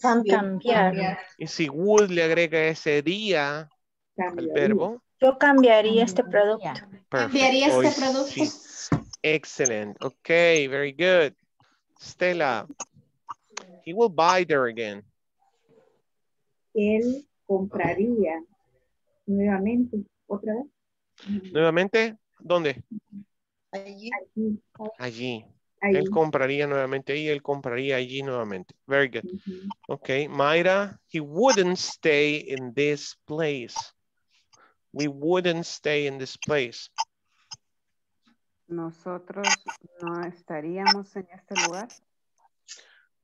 Cambiar. Y si would le agrega ese día al verbo. Yo cambiaría este producto. Perfect. Cambiaría este producto. Sí. Excellent. Okay, very good. Stella, he will buy there again. Él compraría nuevamente. ¿Otra vez? ¿Nuevamente? ¿Dónde? Allí. Allí. Él compraría nuevamente y él compraría allí nuevamente. Very good. Okay, Mayra, he wouldn't stay in this place. We wouldn't stay in this place. Nosotros no estaríamos en este lugar.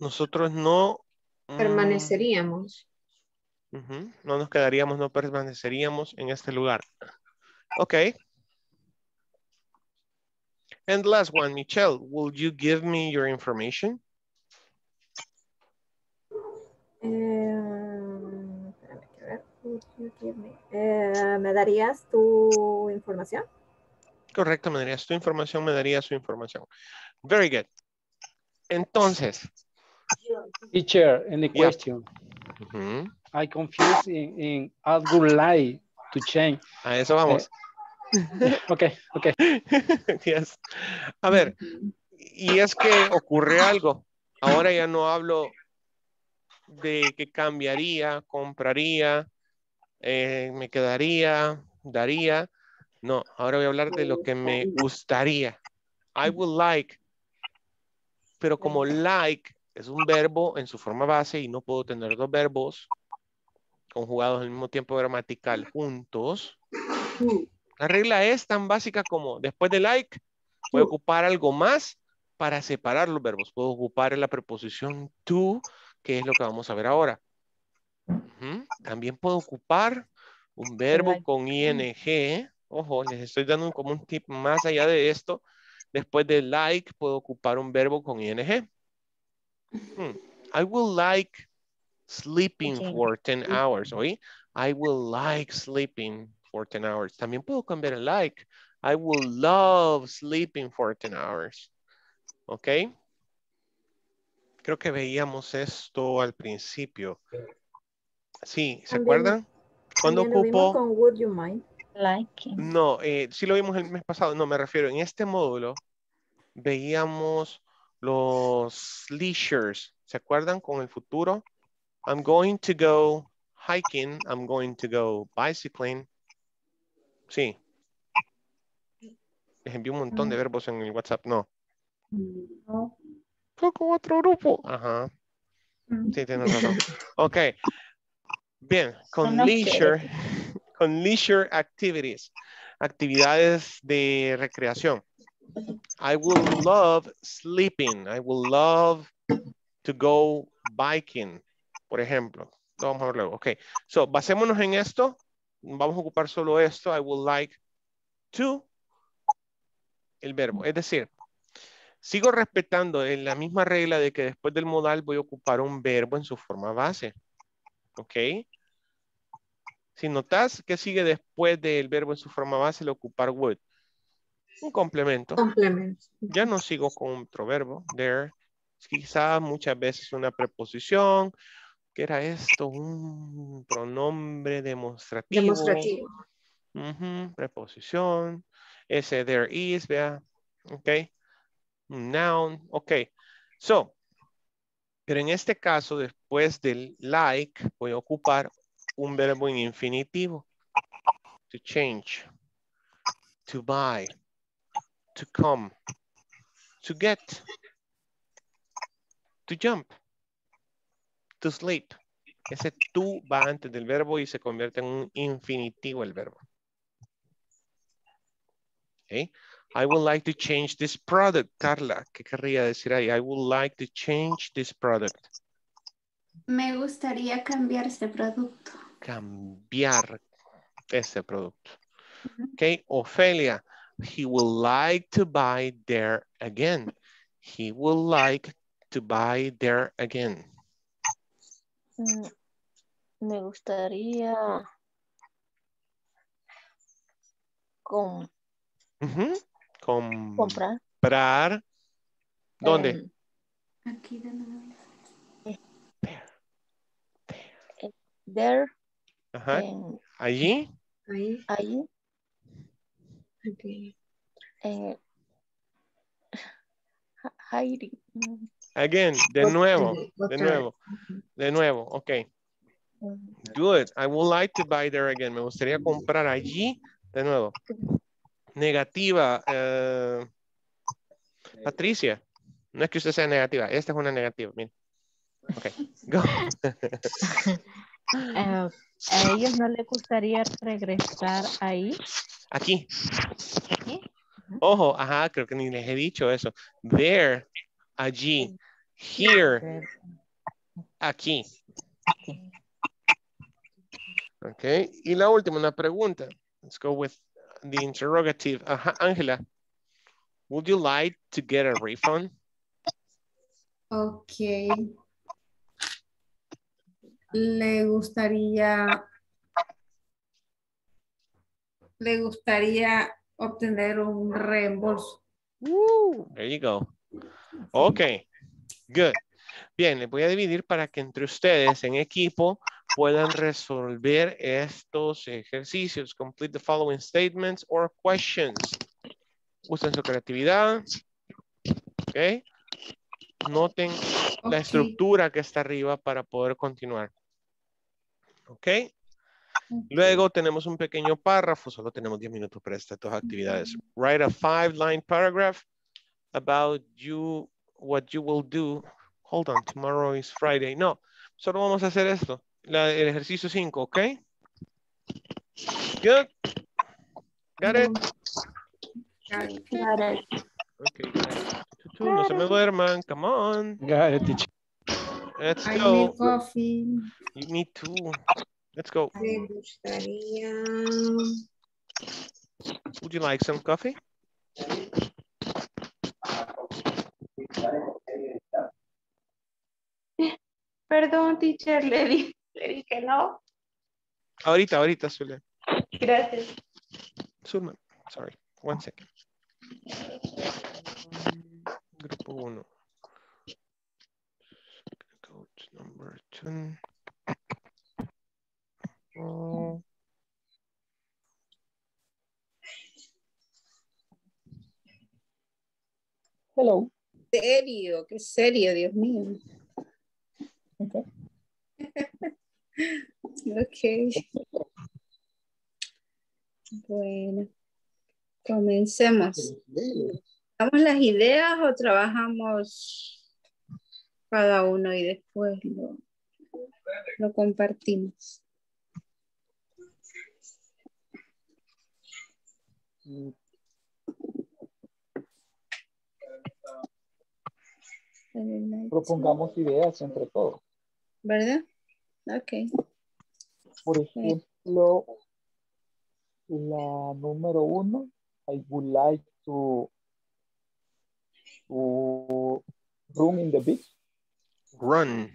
Nosotros no... permaneceríamos. No nos quedaríamos, no permaneceríamos en este lugar. Okay. And last one, Michelle, will you give me your information? ¿Me darías tu información? Correcto, me darías tu información, me darías su información. Very good. Entonces, Teacher, any question? Yeah. Mm-hmm. I confused in I would like to change. A eso vamos. Okay. Yes. A ver, y es que ocurre algo. Ahora ya no hablo de que cambiaría, compraría, me quedaría, daría. No, ahora voy a hablar de lo que me gustaría. I would like. Pero como like es un verbo en su forma base y no puedo tener dos verbos conjugados al mismo tiempo gramatical juntos, la regla es tan básica como después de like voy a ocupar algo más para separar los verbos. Puedo ocupar la preposición to, que es lo que vamos a ver ahora. También puedo ocupar un verbo con ing. Ojo, les estoy dando como un tip más allá de esto. Después de like puedo ocupar un verbo con ing. I would like sleeping for 10 hours. ¿Oí? I would like sleeping for 10 hours. También puedo cambiar el like. I would love sleeping for 10 hours. ¿Ok? Creo que veíamos esto al principio. Sí, ¿se acuerdan? Cuando ocupo... Con would you mind? Like. No, sí lo vimos el mes pasado. No, me refiero, en este módulo veíamos los leisures. ¿Se acuerdan con el futuro? I'm going to go hiking. I'm going to go bicycling. Sí. Les envié un montón de verbos en el WhatsApp. No. No. Fue con otro grupo. Ajá. Sí, tienes razón. Ok. Bien, con no leisure... Quiere. Con leisure activities, actividades de recreación. I would love sleeping. I would love to go biking, por ejemplo. Lo vamos a ver luego. Ok, so basémonos en esto. Vamos a ocupar solo esto. I would like to, el verbo. Es decir, sigo respetando en la misma regla de que después del modal voy a ocupar un verbo en su forma base. Ok. Si notas, ¿qué sigue después del verbo en su forma base? El ocupar would. Un complemento. Complemento. Ya no sigo con otro verbo. There. Quizás muchas veces una preposición. ¿Qué era esto? Un pronombre demostrativo. Demostrativo. Preposición. Ese there is, vea. Ok. Noun. Ok. So. Pero en este caso, después del like, voy a ocupar un verbo en infinitivo. To change. To buy. To come. To get. To jump. To sleep. Ese tú va antes del verbo y se convierte en un infinitivo el verbo. Okay. I would like to change this product. Carla, ¿qué querría decir ahí? I would like to change this product. Me gustaría cambiar este producto. Cambiar este producto. Ok, Ofelia. He would like to buy there again. He would like to buy there again. Me gustaría comprar. ¿Dónde? Aquí de nuevo. There. Ajá. En, allí. Allí. Okay. Again, de nuevo. Ok. Good. I would like to buy there again. Me gustaría comprar allí de nuevo. Negativa. Patricia. No es que usted sea negativa. Esta es una negativa. Mira. Ok. Go. ¿A ellos no les gustaría regresar ahí? Aquí. ¿Aquí? Ojo, ajá, creo que ni les he dicho eso. There, allí, here, aquí. Ok, y la última, una pregunta. Let's go with the interrogative. Ajá, Angela. Would you like to get a refund? Ok. Le gustaría obtener un reembolso. There you go. Okay, good. Bien, les voy a dividir para que entre ustedes en equipo puedan resolver estos ejercicios. Complete the following statements or questions. Usen su creatividad. Ok. Noten la estructura que está arriba para poder continuar. Ok. Luego tenemos un pequeño párrafo. Solo tenemos 10 minutos para estas dos actividades. Write a 5-line paragraph about you, what you will do. Hold on, tomorrow is Friday. No, solo vamos a hacer esto. El ejercicio 5, ¿ok? Good. Got it. Got it. Okay, got it. No se me duerman. Come on. Got it, teacher. Let's go. I need coffee. You need too. Let's go. Me gustaría... Would you like some coffee? Perdón, teacher, le dije que no. Ahorita, Zulma. Gracias. Zulma, sorry, one second. Grupo 1. Code number 10. Oh. Hello. Serio, qué serio, Dios mío. Okay. Okay. Bueno, comencemos. ¿Damos las ideas o trabajamos cada uno y después lo compartimos? Propongamos ideas entre todos. ¿Verdad? Ok. Por ejemplo, la número 1, I would like to room in the beach. Run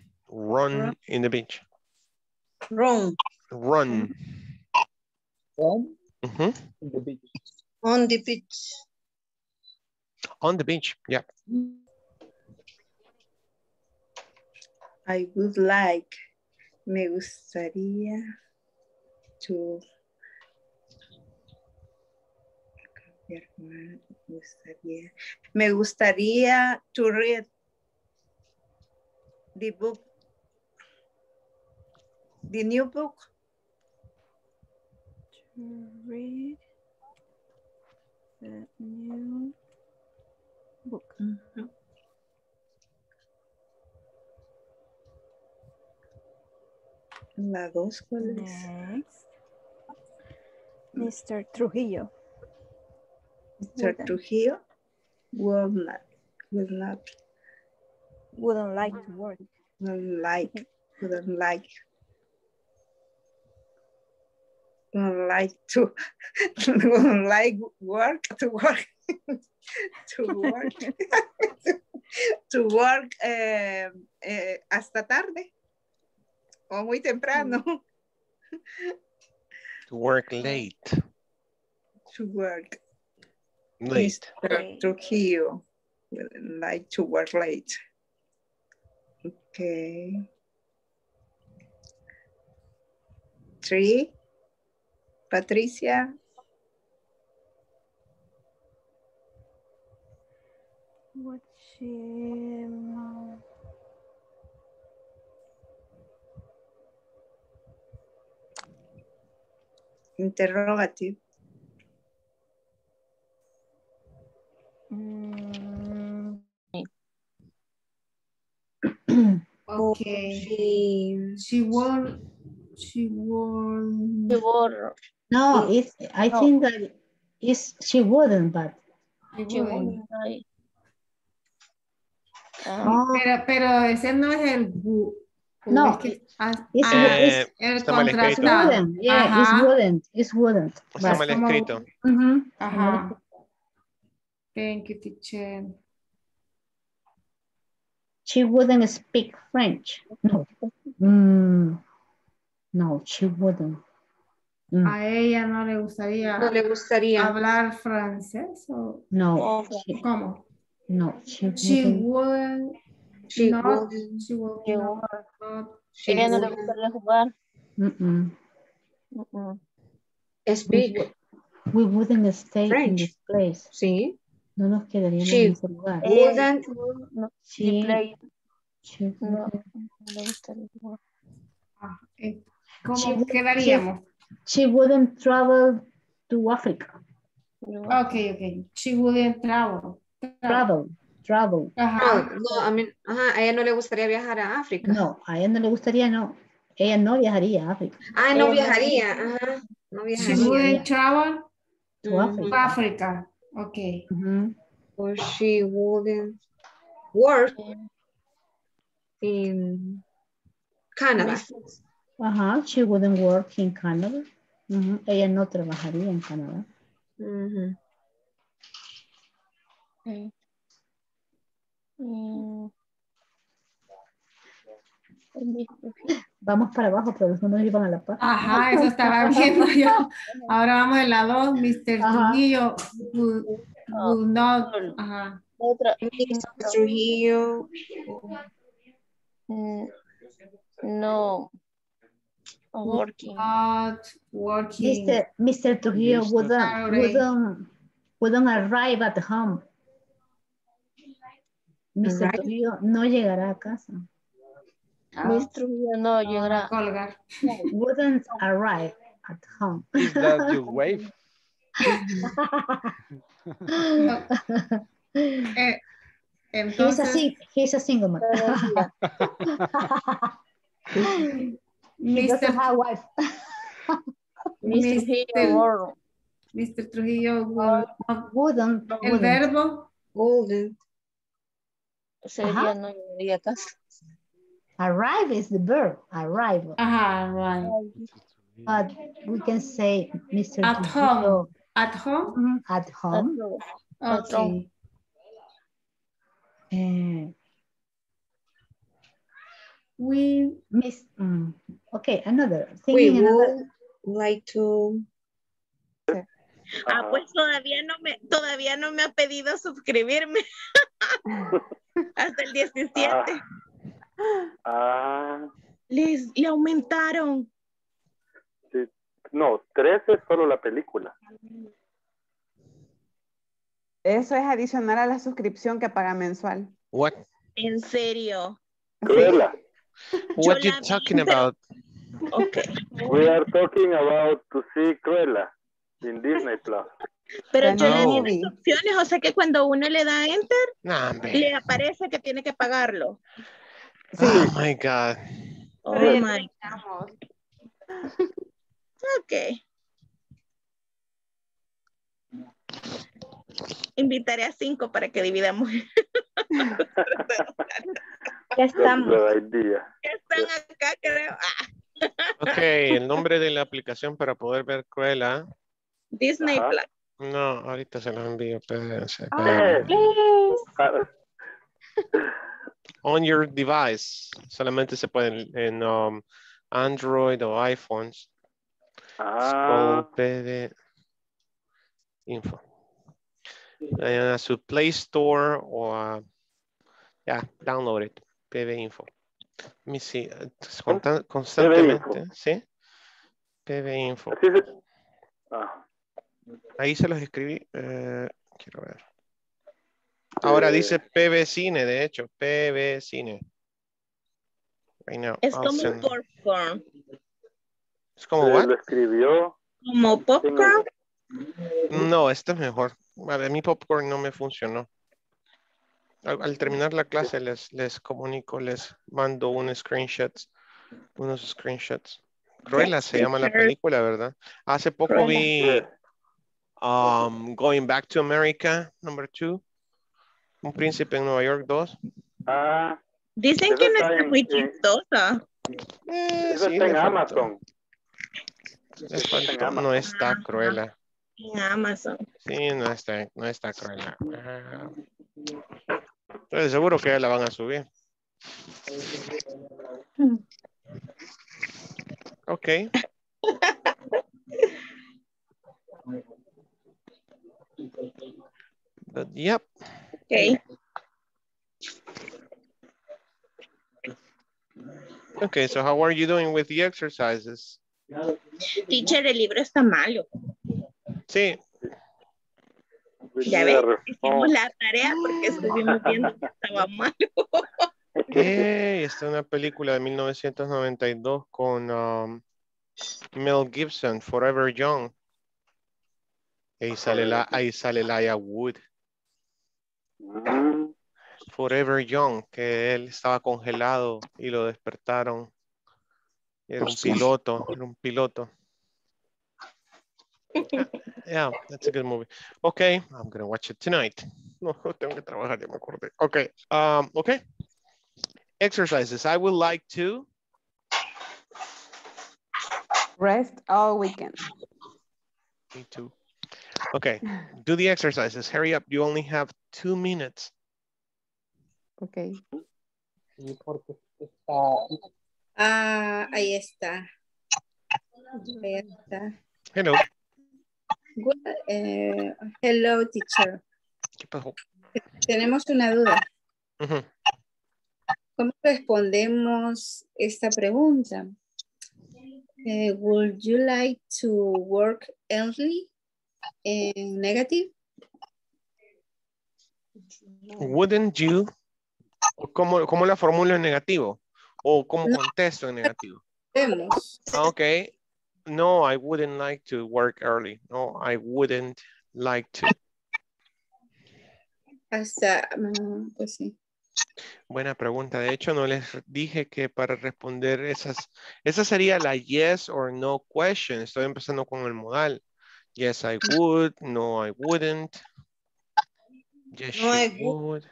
in the beach. Run in the beach. On the beach, yeah. I would like, me gustaría to, me gustaría to read the book, the new book. To read the new book. Mm-hmm. La 2, ¿cuál es? Next. Mr. Trujillo. Mr. Trujillo wouldn't like to work. Wouldn't like to work hasta tarde. O muy temprano. To work late. Mr. Trujillo would like to work late. Okay. 3. Patricia. What she... Interrogative. Okay. She wore. No, it's. I think that it's. She wouldn't, but. She wouldn't. Pero ese no es el. No, it's wooden. Yeah, it's wooden. Está mal escrito. Ajá. Thank you, teacher. She wouldn't speak French. No. No, she wouldn't. A ella no le gustaría hablar francés. No. ¿Cómo? No, she wouldn't. Ella no le gustaría jugar. Speak. We wouldn't stay French. In this place. Sí. No nos quedaríamos en ese lugar. No le gustaría jugar. ¿Cómo quedaríamos? She wouldn't travel to Africa. Okay, okay. She wouldn't travel. Travel. Ajá. No, I mean, ajá, a ella no le gustaría viajar a África. No, a ella no le gustaría, no. Ella no viajaría a África. Ah, no viajaría, ajá. No viajaría. She wouldn't travel to Africa. Okay. Or she wouldn't work in Canada. Ajá, she wouldn't work in Canada. Ella no trabajaría en Canadá. Okay. Vamos para abajo, pero los números iban a la par. Ajá, eso estaba viendo yo. Ahora vamos en la 2, Mr. Trujillo. Ajá. Otra. Mr. Trujillo. No. Working. Not working. Mr. Trujillo wouldn't arrive at home. Mr. Trujillo no llegará a casa. Mr. Trujillo no llegará a colgar. Wouldn't arrive at home. Is that your wife? Entonces... he's a single man. He doesn't have a wife. Mr. Trujillo wouldn't. El verbo wouldn't. Sería no llegaría a casa. Arrive is the verb. Arrive. But we can say Mr. At home. At home. At home. Okay. We miss. Okay, another thing. We would like to. Ah, pues todavía no me ha pedido suscribirme. Hasta el 17. Le aumentaron. No, 13 es solo la película. Eso es adicional a la suscripción que paga mensual. What? ¿En serio? Cruella. What are you talking about? Okay. We are talking about to see Cruella in Disney Plus. Pero yo le di las opciones, o sea que cuando uno le da enter, le aparece que tiene que pagarlo. Sí. Oh my God. Oh my God. Ok. Invitaré a 5 para que dividamos. Ya estamos. Ya están acá, creo. Ok, el nombre de la aplicación para poder ver Cruella. Disney Plus. No, ahorita se los envío. On your device. Solamente se pueden en Android o iPhones. PD info. Su Play Store o download it. PD info. Me see. Constantemente. ¿Sí? PD info. Ahí se los escribí. Quiero ver. Ahora dice PB Cine, de hecho. PB Cine. Right now. Es como popcorn. ¿Es como what? ¿Lo escribió? ¿Como popcorn? No, este es mejor. A ver, mi popcorn no me funcionó. Al terminar la clase les comunico, les mando unos screenshots. Cruella se llama la película, ¿verdad? Hace poco vi... Going Back to America, #2. Un príncipe en Nueva York 2. Dicen que no está muy chistosa. Eso está en Amazon. No está Cruella. En Amazon. Sí, no está Cruella. Entonces seguro que ya la van a subir. Ok. But yep. Okay. Okay, so how are you doing with the exercises? Teacher, el libro está malo. Sí. Ya ves, hicimos la tarea porque estuvimos viendo que estaba malo. Okay, esta es una película de 1992 con Mel Gibson, Forever Young. Ahí sale Elijah Wood. Forever Young, que él estaba congelado y lo despertaron. Era un piloto, era un piloto. Yeah, that's a good movie. Okay, I'm gonna watch it tonight. No, tengo que trabajar, ya me acordé. Okay, okay. Exercises. I would like to rest all weekend. Me too. Okay, do the exercises. Hurry up. You only have 2 minutes. Okay. Ahí está. Ahí está. Hello. Good, hello, teacher. ¿Qué pasó? Tenemos una duda. Uh-huh. ¿Cómo respondemos esta pregunta? Would you like to work early? In negative? Wouldn't you? ¿Cómo la formulo en negativo? ¿O cómo contesto en negativo? Okay. No, I wouldn't like to work early. No, I wouldn't like to. Hasta, pues sí. Buena pregunta. De hecho, no les dije que para responder esa sería la yes or no question. Estoy empezando con el modal. Yes, I would. No, I wouldn't. Yes, no, I would.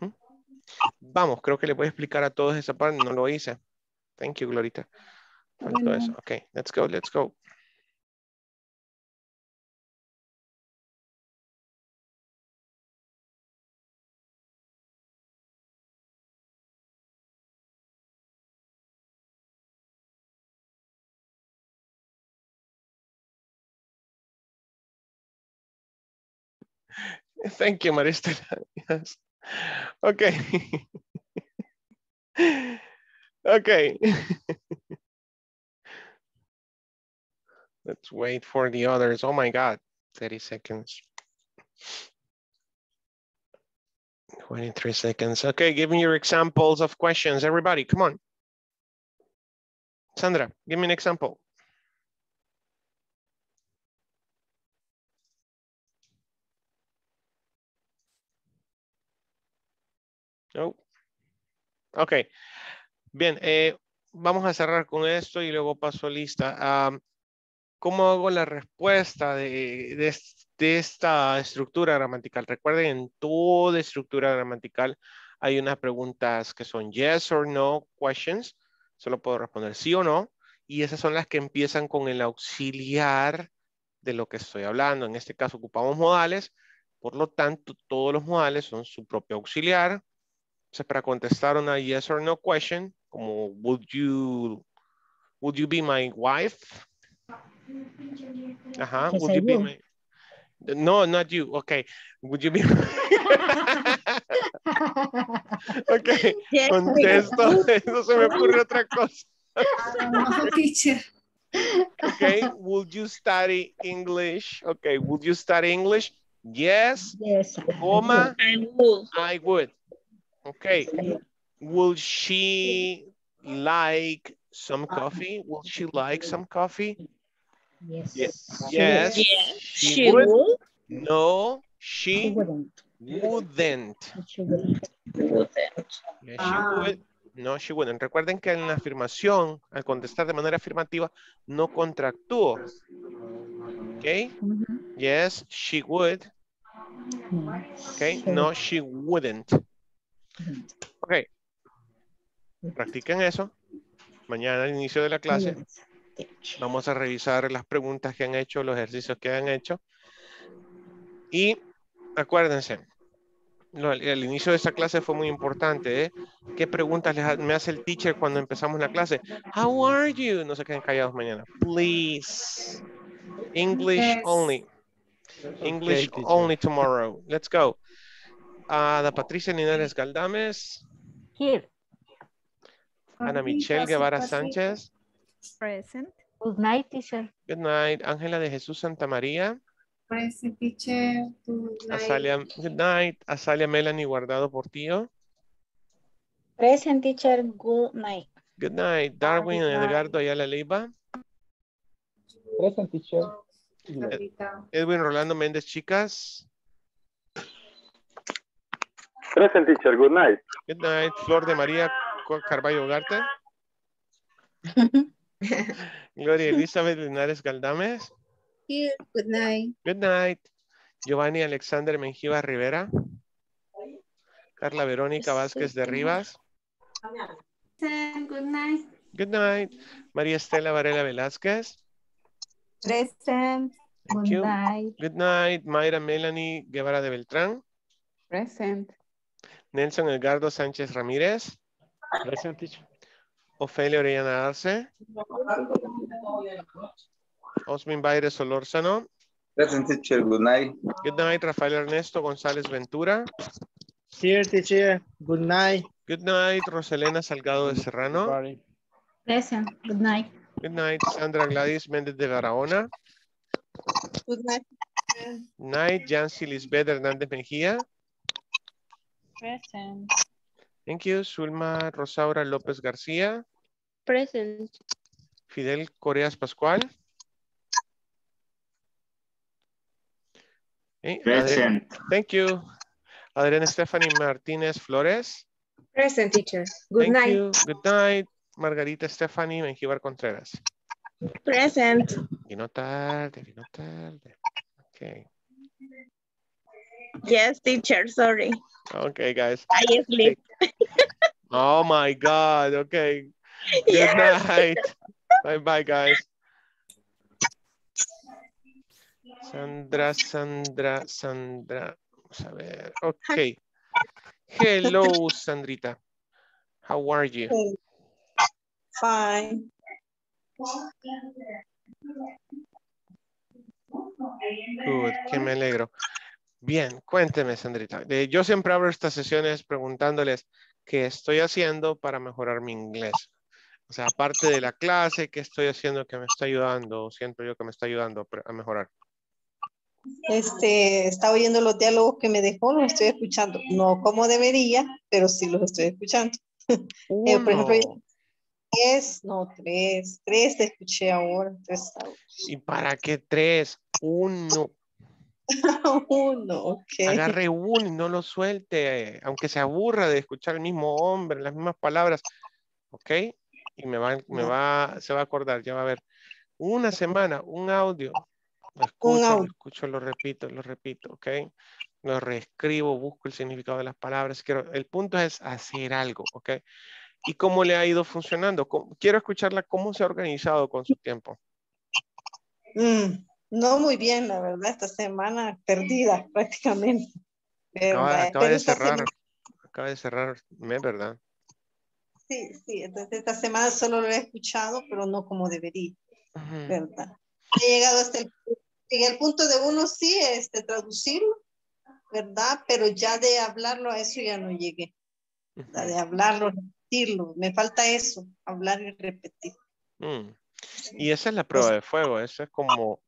Uh-huh. Vamos, creo que le voy a explicar a todos esa parte. No lo hice. Thank you, Glorita. Faltó eso. Okay, let's go, let's go. Thank you, María Estela. Yes. Okay. Okay. Let's wait for the others. Oh my God, 30 seconds. 23 seconds. Okay, give me your examples of questions. Everybody, come on. Sandra, give me an example. No. Okay. Bien, vamos a cerrar con esto y luego paso lista. ¿Cómo hago la respuesta de esta estructura gramatical? Recuerden, en toda estructura gramatical hay unas preguntas que son yes or no questions. Solo puedo responder sí o no. Y esas son las que empiezan con el auxiliar de lo que estoy hablando. En este caso ocupamos modales. Por lo tanto, todos los modales son su propio auxiliar. Entonces, para contestar una yes or no question, como would you be my wife? Ajá, yes, would you be my... No, not you. Okay. Would you be... Okay. Yes, contesto. No se me ocurre otra cosa. Okay. Would you study English? Okay. Would you study English? Yes. Yes. Coma. I would. I would. Okay, will she like some coffee? Will she like some coffee? Yes. Yes, yes. Yes. She would. Will. No, she wouldn't. Wouldn't. She wouldn't. Yes, she would. No, she wouldn't. Recuerden que en la afirmación, al contestar de manera afirmativa, no contractúo. Okay, mm-hmm. Yes, she would. Okay, no, she wouldn't. Ok, practiquen eso. Mañana al inicio de la clase vamos a revisar las preguntas que han hecho, los ejercicios que han hecho. Y acuérdense, el inicio de esta clase fue muy importante, ¿eh? ¿Qué preguntas me hace el teacher cuando empezamos la clase? How are you? No se queden callados mañana. Please. English only. English only tomorrow. Let's go. Ada Patricia Linares-Galdamez. Here. Ana Michelle Guevara-Sanchez. Present. Good night, teacher. Good night. Angela de Jesus Santa Maria. Present, teacher. Good night. Azalea, good night. Azalea Melanie Guardado Portillo. Present, teacher. Good night. Good night. Darwin Edgardo Ayala Leiva. Present, teacher. Edwin Rolando Méndez Chicas. Present, teacher. Good night. Good night. Flor de María Carballo Garte. Gloria Elizabeth Linares Galdámez. Here. Good night. Good night. Giovanni Alexander Menjívar Rivera. Carla Verónica Vázquez de Rivas. Good night. Good night. María Estela Varela Velázquez. Present. Thank you. Night. Good night. Mayra Melanie Guevara de Beltrán. Present. Nelson Edgardo Sánchez Ramírez. Present. Ofelia Orellana Arce. Osmin Bayres Olórzano. Present, teacher. Good night. Good night. Rafael Ernesto González Ventura. Here, teacher. Good night. Good night. Rosa Elena Salgado de Serrano. Present. Good night. Good night. Sandra Gladys Méndez de Barahona. Good night. Night. Yancy Lisbeth Hernández Mejía. Present. Thank you. Zulma Rosaura López García. Present. Fidel Coreas Pascual. Present. Thank you. Adriana Stephanie Martínez Flores. Present, teacher. Good night. Thank you. Good night. Margarita Stephanie Menjívar Contreras. Present. Vino tarde, vino tarde. Okay. Yes, teacher. Sorry. Okay, guys. I sleep. Oh my God. Okay. Good night. Bye-bye, guys. Sandra. Vamos a ver. Okay. Hello, Sandrita. How are you? Fine. Good, que me alegro. Bien, cuénteme, Sandrita. Yo siempre abro estas sesiones preguntándoles qué estoy haciendo para mejorar mi inglés. O sea, aparte de la clase, ¿qué estoy haciendo que me está ayudando? Siento yo que me está ayudando a mejorar. Está oyendo los diálogos que me dejó, los estoy escuchando. No como debería, pero sí los estoy escuchando. Por ejemplo, tres te escuché ahora. ¿Y para qué tres? Uno. Uno, ok. Agarre uno y no lo suelte, aunque se aburra de escuchar el mismo hombre, las mismas palabras. Ok, y se va a acordar, ya va a ver. Una semana, un audio. Lo escucho, lo repito, ok. Lo reescribo, busco el significado de las palabras. El punto es hacer algo, ok. ¿Y cómo le ha ido funcionando? Quiero escucharla, ¿cómo se ha organizado con su tiempo? No muy bien, la verdad, esta semana perdida prácticamente. Acaba de cerrar mes, ¿verdad? Sí, entonces esta semana solo lo he escuchado, pero no como debería, ¿verdad? He llegado hasta el punto de uno, sí, traducirlo, ¿verdad? Pero ya de hablarlo, a eso ya no llegué. ¿Verdad? De hablarlo, repetirlo. Me falta eso, hablar y repetir. Y esa es la prueba de fuego. Esa es como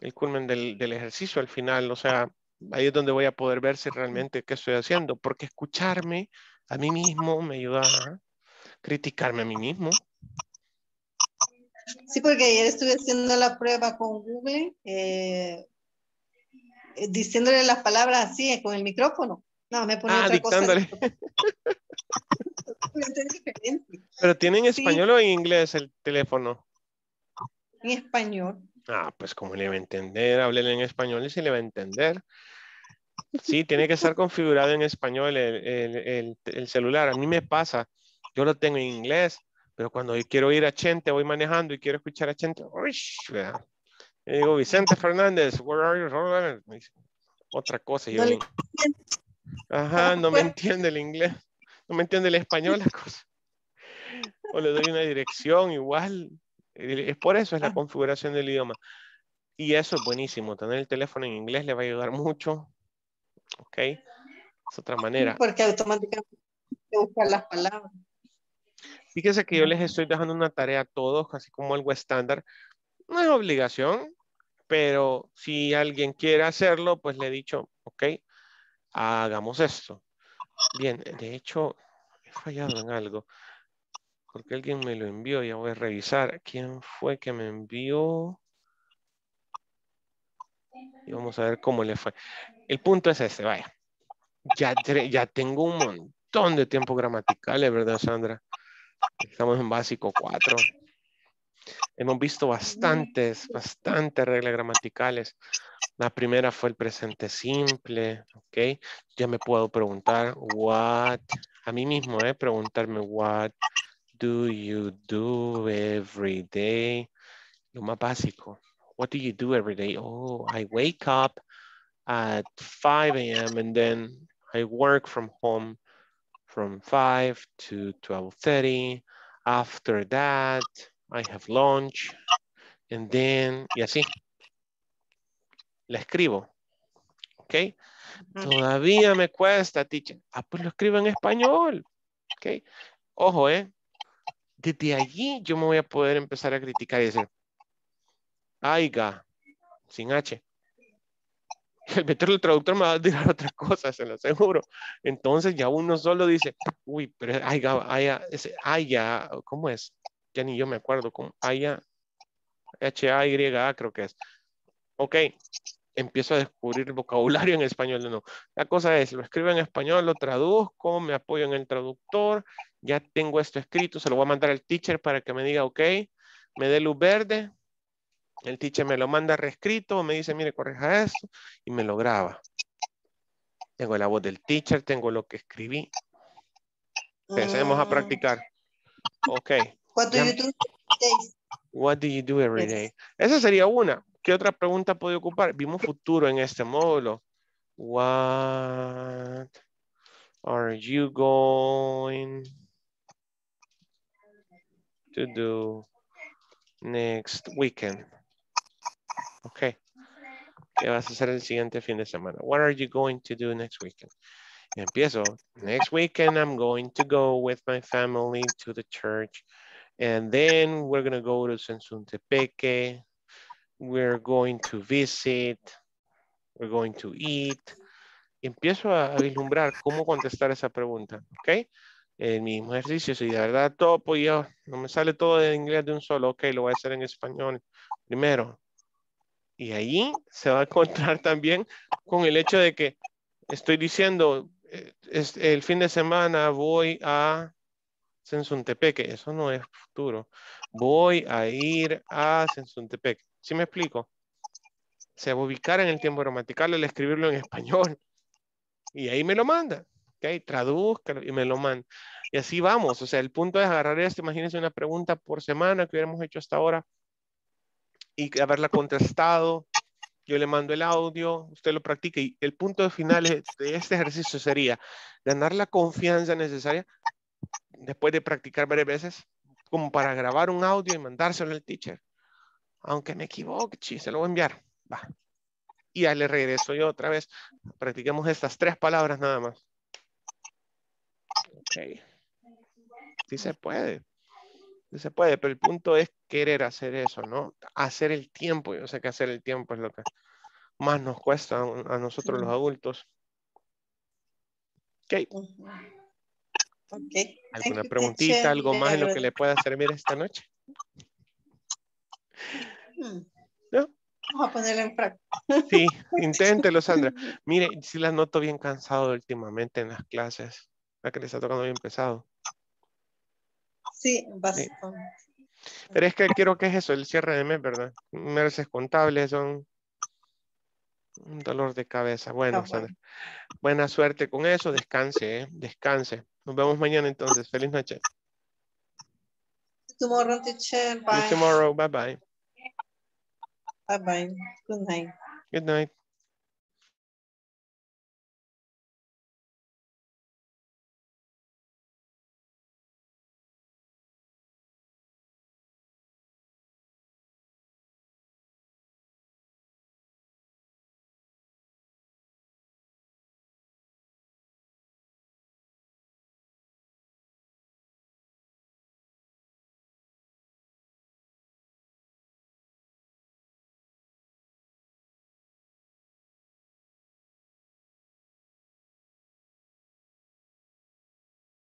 el culmen del ejercicio al final. O sea, ahí es donde voy a poder ver si realmente qué estoy haciendo. Porque escucharme a mí mismo me ayuda a criticarme a mí mismo. Sí, porque ayer estuve haciendo la prueba con Google, diciéndole las palabras así, con el micrófono. No, me ponía otra dictándole. Cosa. Pero tiene en español o en inglés el teléfono. En español. Pues como le va a entender, háblele en español y se le va a entender. Sí, tiene que estar configurado en español el celular. A mí me pasa, yo lo tengo en inglés. Pero cuando yo quiero ir a Chente, voy manejando y quiero escuchar a Chente. Le digo, Vicente Fernández, where are you? Me dice otra cosa. Yo digo, ajá, no me entiende el inglés. No me entiende el español la cosa. O le doy una dirección igual. Es por eso, es la configuración del idioma. Y eso es buenísimo. Tener el teléfono en inglés le va a ayudar mucho. Ok. Es otra manera. Porque automáticamente buscar las palabras. Fíjense que yo les estoy dejando una tarea a todos, así como algo estándar. No es obligación, pero si alguien quiere hacerlo, pues le he dicho, ok, hagamos esto. Bien, de hecho, he fallado en algo. Porque alguien me lo envió, ya voy a revisar. ¿Quién fue que me envió? Y vamos a ver cómo le fue. El punto es este, vaya. Ya tengo un montón de tiempo gramaticales, ¿verdad, Sandra? Estamos en básico 4. Hemos visto bastantes reglas gramaticales. La primera fue el presente simple, ¿ok? Ya me puedo preguntar, what, a mí mismo, preguntarme, what do you do every day? Lo más básico. What do you do every day? Oh, I wake up at 5 a.m. and then I work from home from 5 to 12:30. After that, I have lunch. And then, y así. La escribo. ¿Ok? Todavía me cuesta, teacher. Ah, pues lo escribo en español. ¿Ok? Ojo, Desde allí yo me voy a poder empezar a criticar y decir, aiga, sin H. El veterano traductor me va a tirar otras cosas, se lo aseguro. Entonces ya uno solo dice, uy, pero aiga, ¿cómo es? Ya ni yo me acuerdo, con aiga, H-A-Y-A creo que es. Ok, empiezo a descubrir vocabulario en español. No, la cosa es, lo escribo en español, lo traduzco, me apoyo en el traductor, ya tengo esto escrito, se lo voy a mandar al teacher para que me diga, ok, me dé luz verde. El teacher me lo manda reescrito, me dice, mire, corrija esto, y me lo graba. Tengo la voz del teacher, tengo lo que escribí. Empecemos a practicar. Ok. What do you do every day? Esa sería una. ¿Qué otra pregunta puede ocupar? Vimos futuro en este módulo. What are you going to do next weekend? Ok. ¿Qué vas a hacer el siguiente fin de semana? What are you going to do next weekend? Y empiezo. Next weekend I'm going to go with my family to the church. And then we're going to go to Sensuntepeque. We're going to visit. We're going to eat. Empiezo a vislumbrar cómo contestar esa pregunta. Ok. El mismo ejercicio, si de verdad topo y yo, no me sale todo en inglés de un solo, ok, lo voy a hacer en español primero. Y ahí se va a encontrar también con el hecho de que estoy diciendo, el fin de semana voy a Sensuntepeque, eso no es futuro. Voy a ir a Sensuntepeque. ¿Sí me explico? Se va a ubicar en el tiempo gramatical al escribirlo en español. Y ahí me lo manda. Ok, tradúzcalo y me lo manda. Y así vamos. O sea, el punto es agarrar esto. Imagínense una pregunta por semana que hubiéramos hecho hasta ahora y haberla contestado. Yo le mando el audio, usted lo practica. Y el punto final de este ejercicio sería ganar la confianza necesaria después de practicar varias veces como para grabar un audio y mandárselo al teacher. Aunque me equivoque, se lo voy a enviar. Va. Y ya le regreso yo otra vez. Practicamos estas 3 palabras nada más. Okay. Sí se puede, pero el punto es querer hacer eso, ¿no? Hacer el tiempo, yo sé que hacer el tiempo es lo que más nos cuesta a nosotros los adultos. Ok. Okay. ¿Alguna preguntita, algo más en lo que le pueda servir esta noche? ¿No? Vamos a ponerlo en práctica. Sí, inténtelo, Sandra. Mire, sí las noto bien cansado últimamente en las clases. La que les está tocando bien pesado. Sí, básicamente. Sí. Pero es que quiero que es eso, el cierre de mes, ¿verdad? Meses contables son un dolor de cabeza. Bueno, Sandra, buena suerte con eso. Descanse, descanse. Nos vemos mañana entonces. Feliz noche. Tomorrow, teacher. Bye. Tomorrow, bye bye. Bye bye. Good night. Good night.